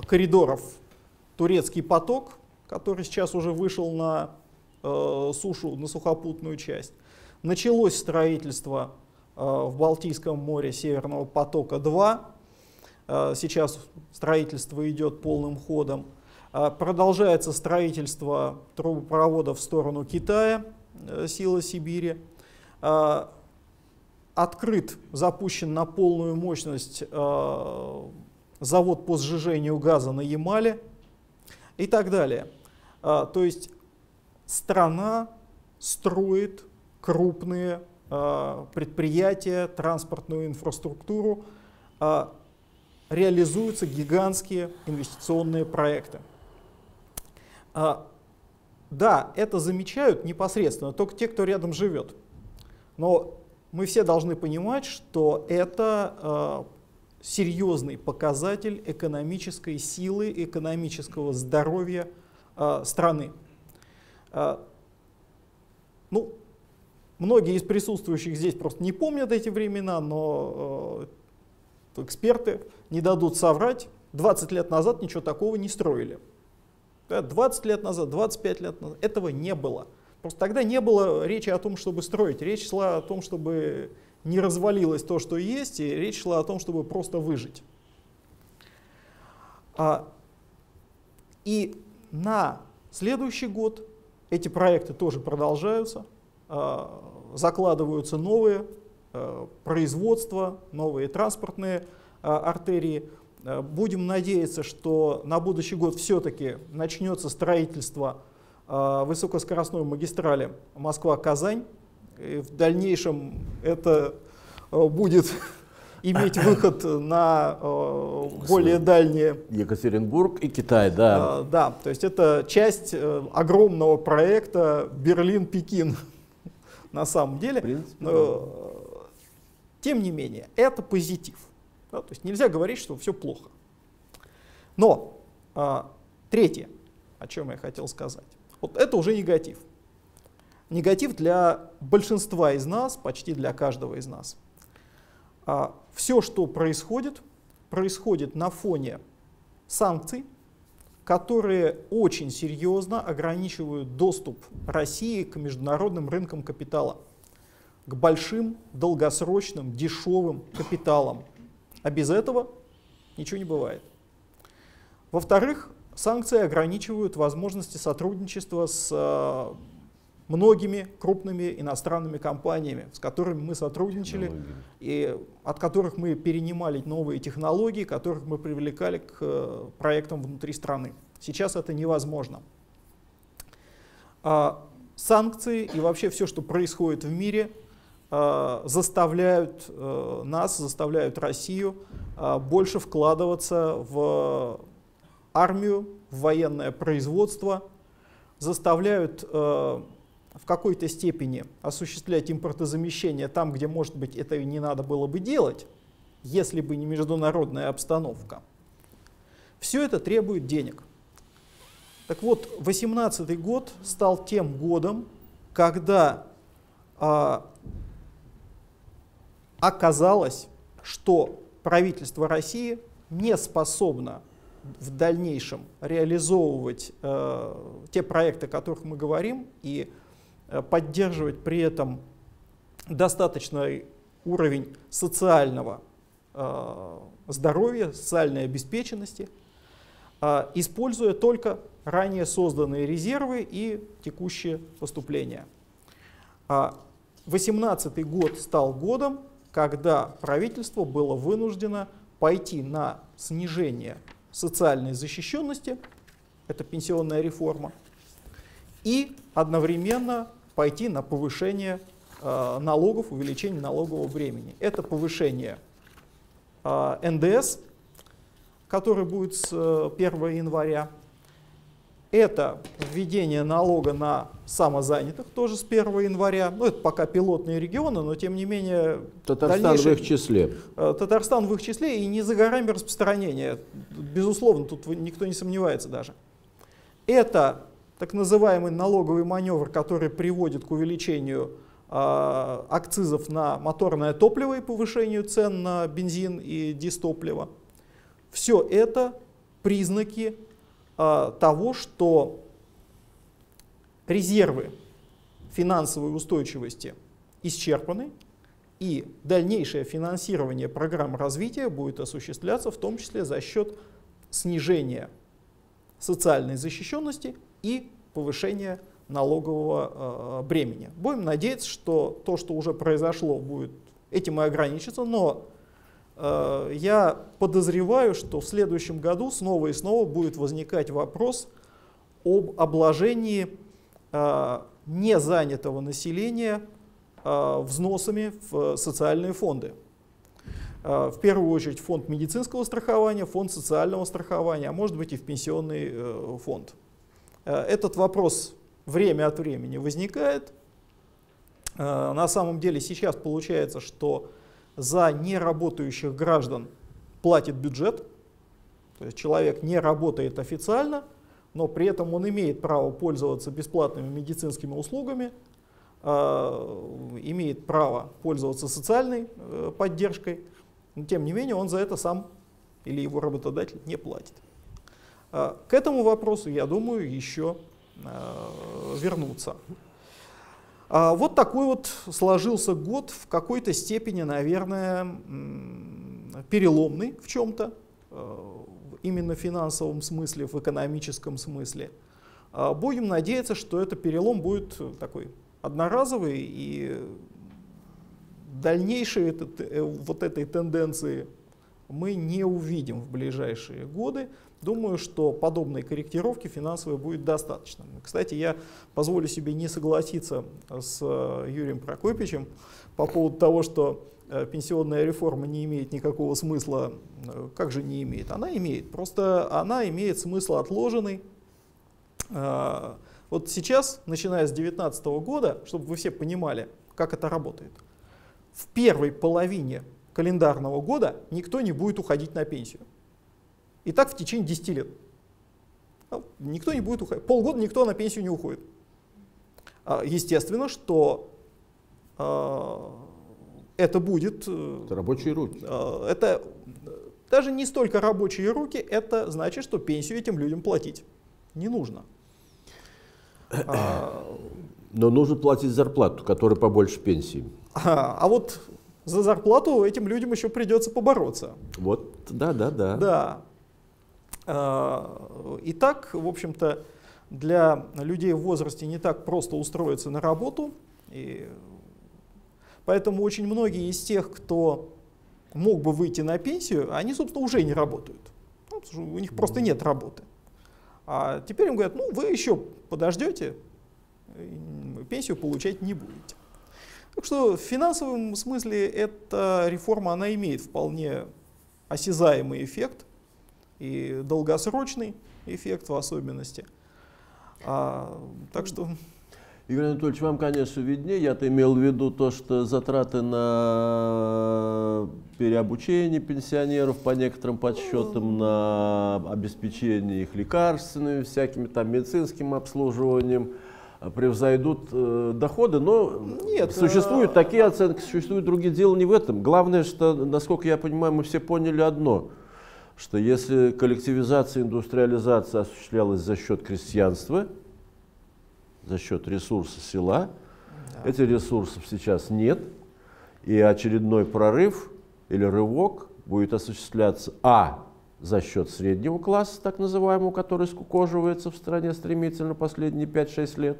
коридоров «Турецкий поток», который сейчас уже вышел на сушу, на сухопутную часть. Началось строительство в Балтийском море Северного потока-2. Сейчас строительство идет полным ходом. Продолжается строительство трубопровода в сторону Китая, Сила Сибири. Открыт, запущен на полную мощность завод по сжижению газа на Ямале и так далее. То есть страна строит крупные предприятия, транспортную инфраструктуру, реализуются гигантские инвестиционные проекты. Да, это замечают непосредственно только те, кто рядом живет. Но мы все должны понимать, что это серьезный показатель экономической силы, экономического здоровья страны. Ну, многие из присутствующих здесь просто не помнят эти времена, но эксперты не дадут соврать. 20 лет назад ничего такого не строили. 20 лет назад, 25 лет назад этого не было. Просто тогда не было речи о том, чтобы строить. Речь шла о том, чтобы не развалилось то, что есть, и речь шла о том, чтобы просто выжить. И на следующий год эти проекты тоже продолжаются, закладываются новые производства, новые транспортные артерии. Будем надеяться, что на будущий год все-таки начнется строительство высокоскоростной магистрали Москва-Казань. В дальнейшем это будет иметь выход на более дальние... Екатеринбург и Китай, да. Да, то есть это часть огромного проекта Берлин-Пекин на самом деле. В принципе, но, тем не менее, это позитив. Да, то есть нельзя говорить, что все плохо. Но третье, о чем я хотел сказать, вот это уже негатив. Негатив для большинства из нас, почти для каждого из нас. Все, что происходит, происходит на фоне санкций, которые очень серьезно ограничивают доступ России к международным рынкам капитала, к большим, долгосрочным, дешевым капиталам. А без этого ничего не бывает. Во-вторых, санкции ограничивают возможности сотрудничества с многими крупными иностранными компаниями, с которыми мы сотрудничали, и от которых мы перенимали новые технологии, которых мы привлекали к проектам внутри страны. Сейчас это невозможно. Санкции и вообще все, что происходит в мире, заставляют нас, заставляют Россию больше вкладываться в армию, в военное производство, заставляют в какой-то степени осуществлять импортозамещение там, где, может быть, это и не надо было бы делать, если бы не международная обстановка. Все это требует денег. Так вот, 2018 год стал тем годом, когда оказалось, что правительство России не способно в дальнейшем реализовывать те проекты, о которых мы говорим, и поддерживать при этом достаточный уровень социального здоровья, социальной обеспеченности, используя только ранее созданные резервы и текущие поступления. 2018 год стал годом, когда правительство было вынуждено пойти на снижение социальной защищенности, это пенсионная реформа, и одновременно пойти на повышение налогов, увеличение налогового бремени. Это повышение НДС, который будет с 1 января. Это введение налога на самозанятых тоже с 1 января. Ну, это пока пилотные регионы, но тем не менее... Татарстан в их числе. Татарстан в их числе и не за горами распространения. Безусловно, тут никто не сомневается даже. Это так называемый налоговый маневр, который приводит к увеличению акцизов на моторное топливо и повышению цен на бензин и дистопливо. Все это признаки того, что резервы финансовой устойчивости исчерпаны, и дальнейшее финансирование программ развития будет осуществляться в том числе за счет снижения социальной защищенности и повышения налогового бремени. Будем надеяться, что то, что уже произошло, будет этим и ограничиться, но я подозреваю, что в следующем году снова и снова будет возникать вопрос об обложении незанятого населения взносами в социальные фонды. В первую очередь фонд медицинского страхования, фонд социального страхования, а может быть и в пенсионный фонд. Этот вопрос время от времени возникает. На самом деле сейчас получается, что за неработающих граждан платит бюджет. То есть человек не работает официально, но при этом он имеет право пользоваться бесплатными медицинскими услугами, имеет право пользоваться социальной поддержкой, но тем не менее он за это сам или его работодатель не платит. К этому вопросу, я думаю, еще вернуться. Вот такой вот сложился год, в какой-то степени, наверное, переломный в чем-то, именно в финансовом смысле, в экономическом смысле. Будем надеяться, что этот перелом будет такой одноразовый, и дальнейшие вот этой тенденции мы не увидим в ближайшие годы. Думаю, что подобной корректировки финансовой будет достаточно. Кстати, я позволю себе не согласиться с Юрием Прокопьевичем по поводу того, что пенсионная реформа не имеет никакого смысла. Как же не имеет? Она имеет, просто она имеет смысл отложенный. Вот сейчас, начиная с 2019 года, чтобы вы все понимали, как это работает, в первой половине календарного года никто не будет уходить на пенсию. И так в течение 10 лет. Никто не будет уходить. Полгода никто на пенсию не уходит. Естественно, что это будет... Это рабочие руки. Это даже не столько рабочие руки, это значит, что пенсию этим людям платить не нужно. Но нужно платить зарплату, которая побольше пенсии. А вот за зарплату этим людям еще придется побороться. Вот, да. Да. И так, в общем-то, для людей в возрасте не так просто устроиться на работу. И поэтому очень многие из тех, кто мог бы выйти на пенсию, они, собственно, уже не работают. У них просто нет работы. А теперь им говорят, ну, вы еще подождете, пенсию получать не будете. Так что в финансовом смысле эта реформа, она имеет вполне осязаемый эффект. И долгосрочный эффект в особенности. Так что... Игорь Анатольевич, вам, конечно, виднее. Я-то имел в виду то, что затраты на переобучение пенсионеров по некоторым подсчетам, на обеспечение их лекарственными, всякими там медицинским обслуживанием превзойдут доходы, но нет, существуют такие оценки, существуют другие, дела не в этом. Главное, что, насколько я понимаю, мы все поняли одно. Что если коллективизация, индустриализация осуществлялась за счет крестьянства, за счет ресурса села, да. Этих ресурсов сейчас нет, и очередной прорыв или рывок будет осуществляться за счет среднего класса, так называемого, который скукоживается в стране стремительно последние 5-6 лет,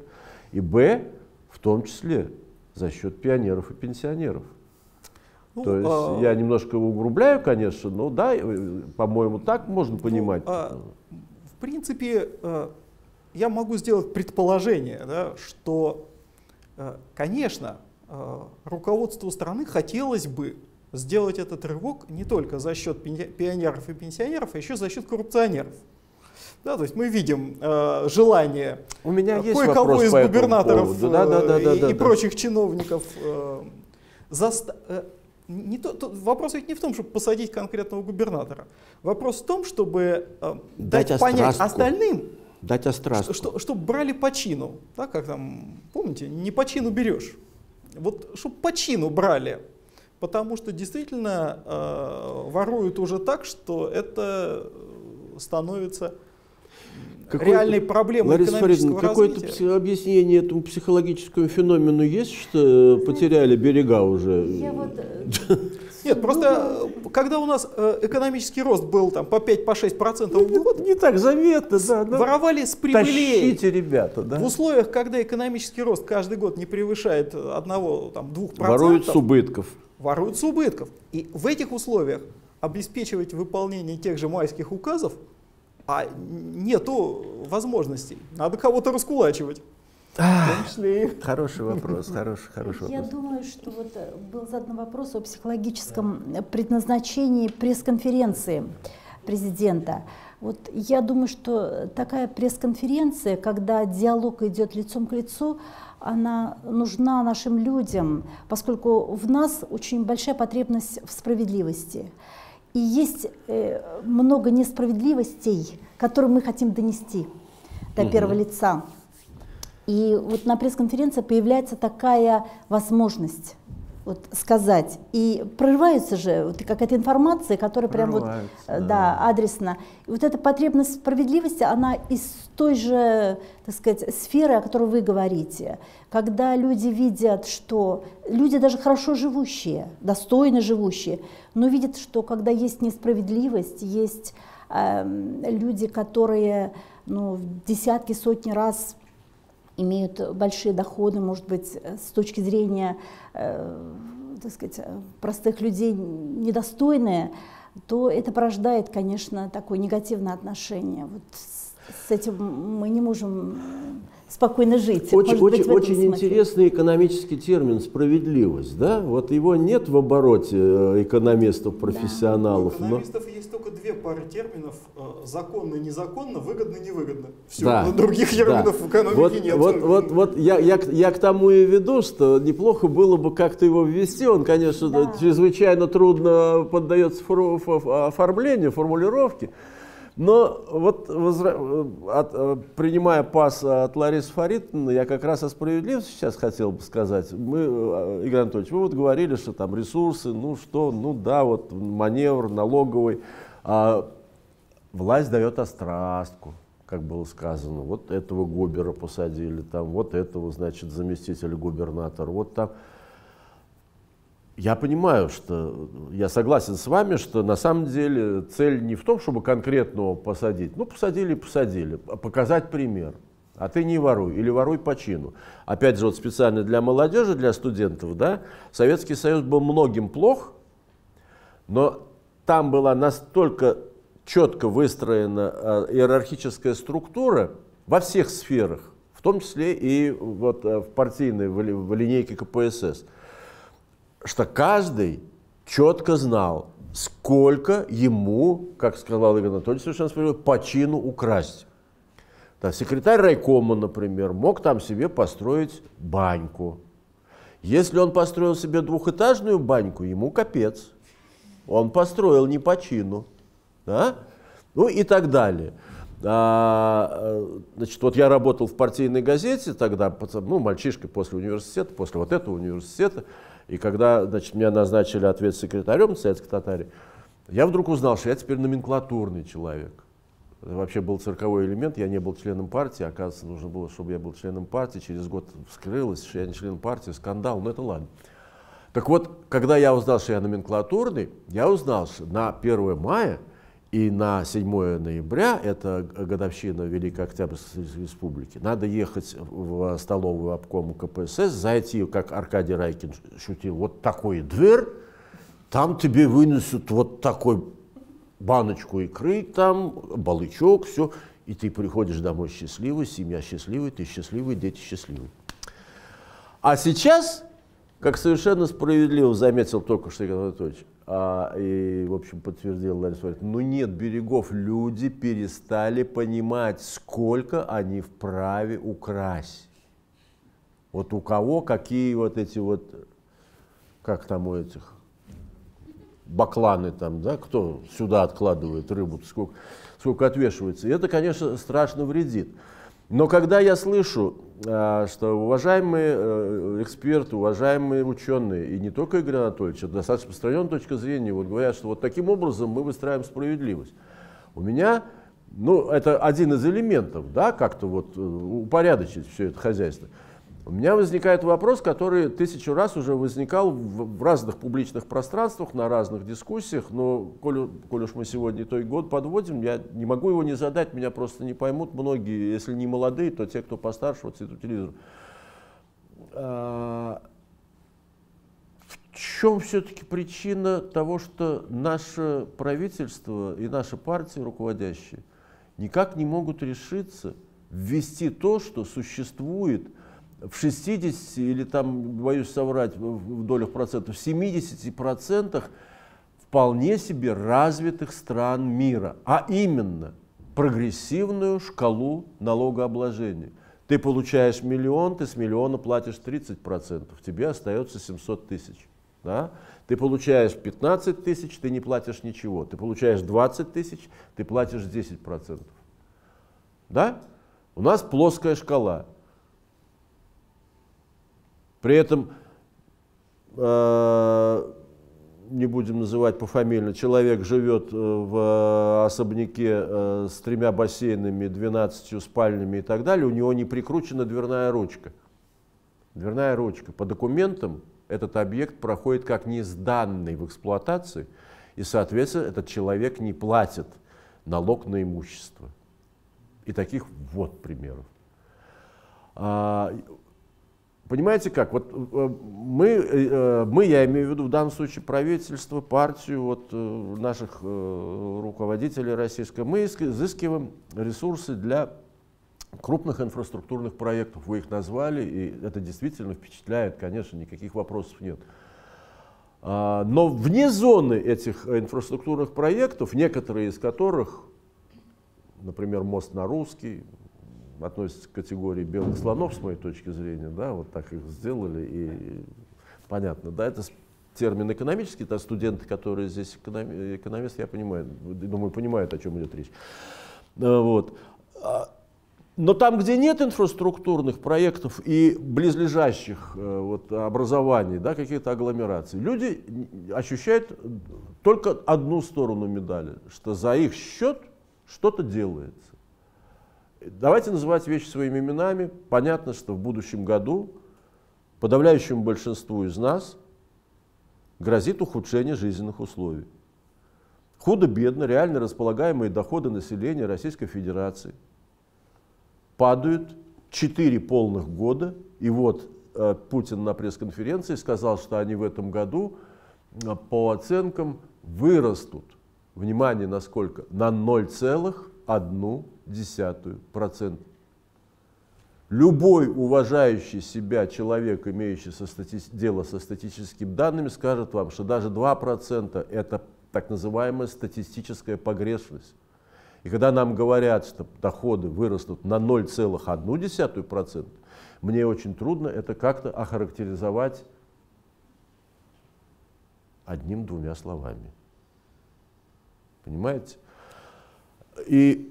и в том числе за счет пионеров и пенсионеров. То есть я немножко угрубляю, конечно, но да, по-моему, так можно понимать. В принципе, я могу сделать предположение, да, что, конечно, руководству страны хотелось бы сделать этот рывок не только за счет пионеров и пенсионеров, а еще за счет коррупционеров. Да, то есть мы видим желание кое-кого из губернаторов и прочих чиновников Вопрос ведь не в том, чтобы посадить конкретного губернатора. Вопрос в том, чтобы дать понять остальным, чтобы брали по чину. Да, как там, помните, не по чину берешь. Вот чтобы по чину брали. Потому что действительно воруют уже так, что это становится... Реальные проблемы экономического развития. Какое-то объяснение этому психологическому феномену есть, что потеряли берега уже? Нет, просто когда у нас экономический рост был там, по 5-6% в год, не так заметно, воровали с прибыли. В условиях, когда экономический рост каждый год не превышает 1-2%, воруют с убытков. И в этих условиях обеспечивать выполнение тех же майских указов, нету возможностей, надо кого-то раскулачивать. Хороший вопрос, хороший вопрос. Я думаю, что вот был задан вопрос о психологическом предназначении пресс-конференции президента. Вот я думаю, что такая пресс-конференция, когда диалог идет лицом к лицу, она нужна нашим людям, поскольку в нас очень большая потребность в справедливости. И есть много несправедливостей, которые мы хотим донести до первого лица. И вот на пресс-конференции появляется такая возможность вот сказать. И прорывается же вот какая-то информация, которая прям вот, да, адресно. И вот эта потребность справедливости, она из той же, так сказать, сферы, о которой вы говорите. Когда люди видят, что люди даже хорошо живущие, достойно живущие, но видят, что когда есть несправедливость, есть люди, которые в десятки, сотни раз имеют большие доходы, может быть, с точки зрения, так сказать, простых людей недостойные, то это порождает, конечно, такое негативное отношение. Вот с этим мы не можем спокойно жить. Очень интересный экономический термин — справедливость, да? Вот его нет в обороте экономистов, профессионалов. Да. У экономистов есть только две пары терминов: законно, незаконно, выгодно, невыгодно. Все, да. Но других терминов в экономике нет. Вот я к тому и веду, что неплохо было бы как-то его ввести. Он, конечно, чрезвычайно трудно поддается оформлению, формулировке. Но вот, принимая пас от Ларисы Фаритовны, я как раз о справедливости сейчас хотел бы сказать. Мы, Игорь Анатольевич, вы вот говорили, что там ресурсы, вот маневр налоговый. А власть дает острастку, как было сказано. Вот этого губера посадили, там, вот этого, значит, заместителя губернатора, вот там. Я понимаю, что я согласен с вами, что на самом деле цель не в том, чтобы конкретного посадить. Ну, посадили, показать пример. А ты не воруй или воруй по чину. Опять же, вот специально для молодежи, для студентов, да, Советский Союз был многим плох, но там была настолько четко выстроена иерархическая структура во всех сферах, в том числе и вот в партийной, в линейке КПСС, что каждый четко знал, сколько ему, как сказал Игорь Анатольевич, совершенно справедливо, по чину украсть. Да, секретарь райкома, например, мог там себе построить баньку. Если он построил себе двухэтажную баньку, ему капец. Он построил не по чину. Да? Ну и так далее. Значит, вот я работал в партийной газете тогда, мальчишкой после университета, после вот этого университета. И когда, значит, меня назначили ответсекретарем Советской Татарии, я вдруг узнал, что я теперь номенклатурный человек. Это вообще был цирковой элемент, я не был членом партии, оказывается, нужно было, чтобы я был членом партии, через год вскрылось, что я не член партии, скандал, но это ладно. Так вот, когда я узнал, что я номенклатурный, я узнал, что на 1 мая и на 7 ноября, это годовщина Великой Октябрьской Республики, надо ехать в столовую обкома КПСС, зайти, как Аркадий Райкин шутил, вот такой дверь, там тебе вынесут вот такой баночку икры, там балычок, все, и ты приходишь домой счастливый, семья счастливая, ты счастливый, дети счастливы. А сейчас, как совершенно справедливо заметил только что Игорь Анатольевич, и, в общем, подтвердил Лариса Владимировна, нет берегов, люди перестали понимать, сколько они вправе украсть. Вот у кого какие вот эти вот, как там у этих, бакланы там, да, кто сюда откладывает рыбу, сколько отвешивается. И это, конечно, страшно вредит. Но когда я слышу, что уважаемые эксперты, уважаемые ученые, и не только Игорь Анатольевич, это достаточно распространенная точка зрения, вот говорят, что вот таким образом мы выстраиваем справедливость. У меня, это один из элементов, да, как-то вот упорядочить все это хозяйство. У меня возникает вопрос, который тысячу раз уже возникал в разных публичных пространствах, на разных дискуссиях, но, коль уж мы сегодня той год подводим, я не могу его не задать, меня просто не поймут многие, если не молодые, то те, кто постарше, вот сидят у телевизора. В чем все-таки причина того, что наше правительство и наши партии руководящие никак не могут решиться ввести то, что существует в 60 или там, боюсь соврать в долях процентов, в 70% вполне себе развитых стран мира, а именно прогрессивную шкалу налогообложения. Ты получаешь миллион, ты с миллиона платишь 30%, тебе остается 700 тысяч. Да? Ты получаешь 15 тысяч, ты не платишь ничего. Ты получаешь 20 тысяч, ты платишь 10%. Да? У нас плоская шкала. При этом, не будем называть пофамильно, человек живет в особняке с 3 бассейнами, 12 спальнями и так далее, у него не прикручена дверная ручка. Дверная ручка. По документам этот объект проходит как не сданный в эксплуатации, и, соответственно, этот человек не платит налог на имущество. И таких вот примеров. Понимаете как? Вот мы, я имею в виду в данном случае правительство, партию, вот наших руководителей российского, мы изыскиваем ресурсы для крупных инфраструктурных проектов. Вы их назвали, и это действительно впечатляет, конечно, никаких вопросов нет. Но вне зоны этих инфраструктурных проектов, некоторые из которых, например, мост на Русский, относится к категории белых слонов, с моей точки зрения, да, вот так их сделали, и понятно, да, это термин экономический, да, студенты, которые здесь экономисты, я понимаю, думаю, понимают, о чем идет речь. Вот. Но там, где нет инфраструктурных проектов и близлежащих вот, образований, да, каких-то агломераций, люди ощущают только одну сторону медали, что за их счет что-то делается. Давайте называть вещи своими именами. Понятно, что в будущем году подавляющему большинству из нас грозит ухудшение жизненных условий. Худо-бедно реально располагаемые доходы населения Российской Федерации падают 4 полных года. И вот Путин на пресс-конференции сказал, что они в этом году по оценкам вырастут, внимание, на сколько? На 0,1%. Любой уважающий себя человек, имеющий дело со статистическими данными, скажет вам, что даже 2% это так называемая статистическая погрешность. И когда нам говорят, что доходы вырастут на 0,1%, мне очень трудно это как-то охарактеризовать одним-двумя словами. Понимаете? И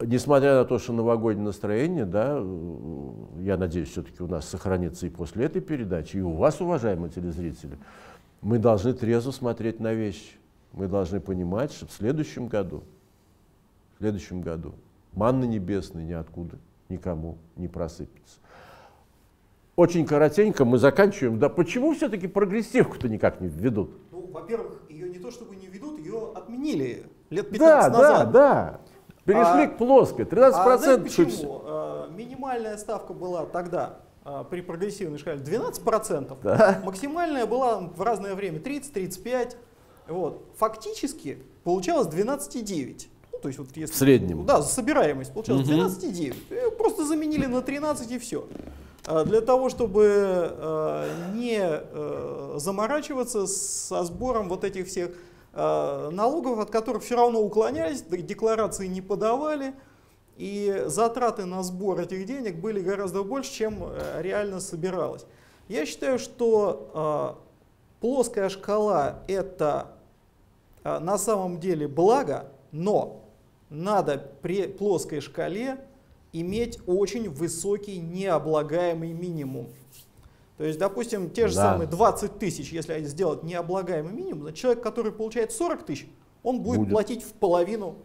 несмотря на то, что новогоднее настроение, да, я надеюсь, все-таки у нас сохранится и после этой передачи, и у вас, уважаемые телезрители, мы должны трезво смотреть на вещи. Мы должны понимать, что в следующем году манна небесная ниоткуда никому не просыпется. Очень коротенько мы заканчиваем. Да почему все-таки прогрессивку-то никак не введут? Ну, во-первых, ее не то чтобы не введут, ее отменили лет 15 назад. Да. Перешли к плоской, 13%. Почему? Минимальная ставка была тогда при прогрессивной шкале 12%, да. Максимальная была в разное время 30-35%. Вот. Фактически получалось 12,9%. Ну, то есть, вот если, в среднем. Да, собираемость получалась 12,9%. Просто заменили на 13% и все. Для того, чтобы не заморачиваться со сбором вот этих всех налогов, от которых все равно уклонялись, декларации не подавали, и затраты на сбор этих денег были гораздо больше, чем реально собиралось. Я считаю, что плоская шкала — это на самом деле благо, но надо при плоской шкале иметь очень высокий необлагаемый минимум. То есть, допустим, те же самые 20 тысяч, если сделать необлагаемый минимум, значит, человек, который получает 40 тысяч, он будет платить в половину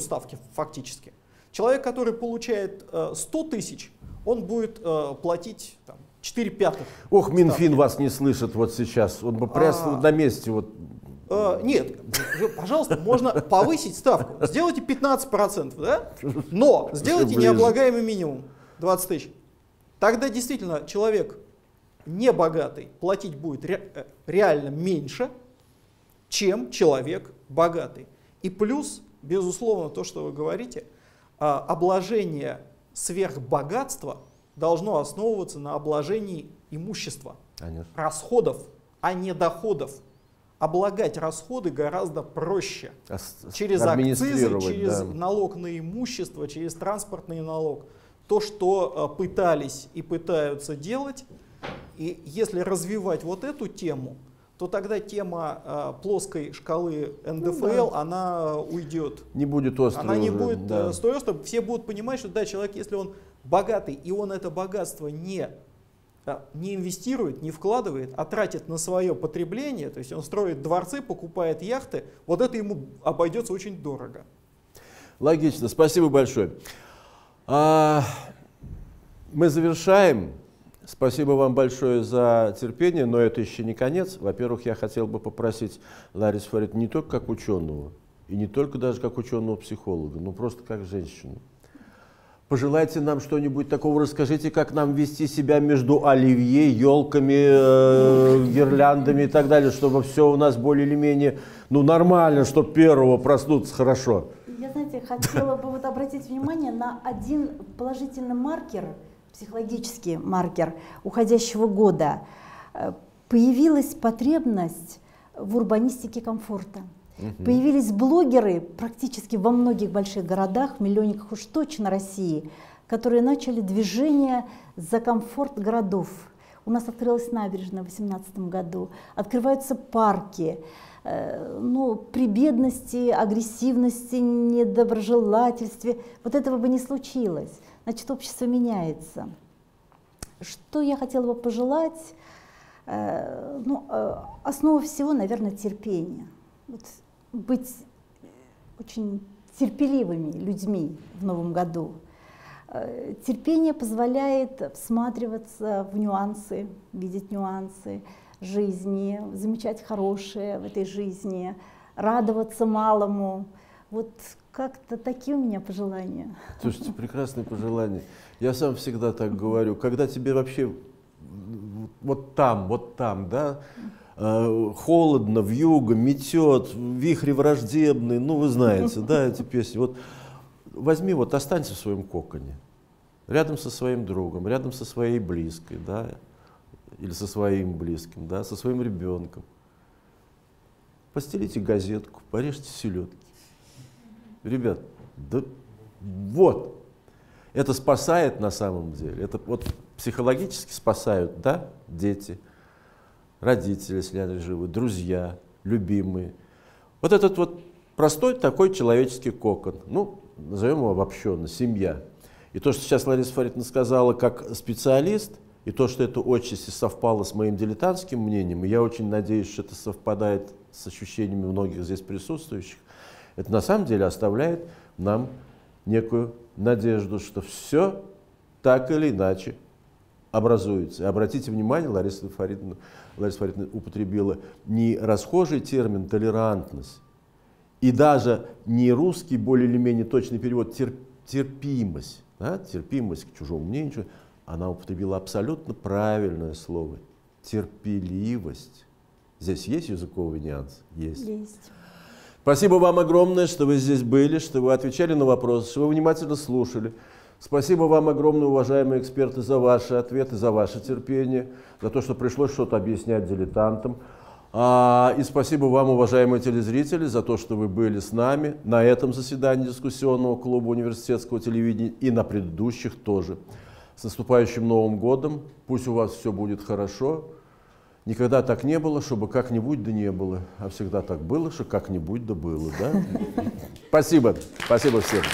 ставки фактически. Человек, который получает 100 тысяч, он будет платить там, 4/5. Ох, ставки. Минфин вас не слышит вот сейчас, он бы прямо на месте. Вот. Нет, пожалуйста, можно повысить ставку, сделайте 15%, да? Но сделайте необлагаемый минимум 20 тысяч. Тогда действительно человек небогатый платить будет реально меньше, чем человек богатый. И плюс, безусловно, то, что вы говорите, обложение сверхбогатства должно основываться на обложении имущества, конечно, расходов, а не доходов. Облагать расходы гораздо проще. Через акцизы, через налог на имущество, через транспортный налог. То, что пытались и пытаются делать, и если развивать вот эту тему, то тогда тема плоской шкалы НДФЛ, ну, да, она уйдет. Не будет острой. Она не будет, да, столь острой. Все будут понимать, что да, человек, если он богатый, и он это богатство не инвестирует, не вкладывает, а тратит на свое потребление, то есть он строит дворцы, покупает яхты, вот это ему обойдется очень дорого. Логично, спасибо большое. Мы завершаем. Спасибо вам большое за терпение, но это еще не конец. Во-первых, я хотел бы попросить Ларису Фаридовну не только как ученого, и не только даже как ученого-психолога, но просто как женщину. Пожелайте нам что-нибудь такого, расскажите, как нам вести себя между оливье, елками, гирляндами и так далее, чтобы все у нас более или менее, ну, нормально, чтобы первого проснуться хорошо. Я, знаете, хотела бы вот обратить внимание на один положительный маркер, психологический маркер уходящего года. Появилась потребность в урбанистике комфорта. Появились блогеры практически во многих больших городах, миллионниках уж точно России, которые начали движение за комфорт городов. У нас открылась набережная в 2018 году, открываются парки. Ну, при бедности, агрессивности, недоброжелательстве вот этого бы не случилось. Значит, общество меняется. Что я хотела бы пожелать? Ну, основа всего, наверное, терпение. Вот быть очень терпеливыми людьми в новом году. Терпение позволяет всматриваться в нюансы, видеть нюансы жизни, замечать хорошее в этой жизни, радоваться малому. Вот как-то такие у меня пожелания. Слушайте, прекрасные пожелания. Я сам всегда так говорю. Когда тебе вообще вот там, да, холодно, вьюга, метет, вихри враждебные, ну вы знаете, да, эти песни. Вот возьми, вот останься в своем коконе, рядом со своим другом, рядом со своей близкой, да, или со своим близким, да, со своим ребенком. Постелите газетку, порежьте селедки. Ребят, да вот, это спасает на самом деле, это вот психологически спасают, да, дети. Родители, если они живы, друзья, любимые. Вот этот вот простой такой человеческий кокон, ну, назовем его обобщенно, семья. И то, что сейчас Лариса Фаридовна сказала как специалист, и то, что это отчасти совпало с моим дилетантским мнением, и я очень надеюсь, что это совпадает с ощущениями многих здесь присутствующих, это на самом деле оставляет нам некую надежду, что все так или иначе образуется. Обратите внимание, Лариса Фаридовна употребила не расхожий термин «толерантность» и даже не русский, более или менее точный перевод «терпимость», да? Терпимость к чужому мнению, она употребила абсолютно правильное слово «терпеливость». Здесь есть языковый нюанс? Есть. Есть. Спасибо вам огромное, что вы здесь были, что вы отвечали на вопросы, что вы внимательно слушали. Спасибо вам огромное, уважаемые эксперты, за ваши ответы, за ваше терпение, за то, что пришлось что-то объяснять дилетантам. И спасибо вам, уважаемые телезрители, за то, что вы были с нами на этом заседании дискуссионного клуба университетского телевидения и на предыдущих тоже. С наступающим Новым годом! Пусть у вас все будет хорошо. Никогда так не было, чтобы как-нибудь да не было. А всегда так было, что как-нибудь да было. Да? Спасибо. Спасибо всем.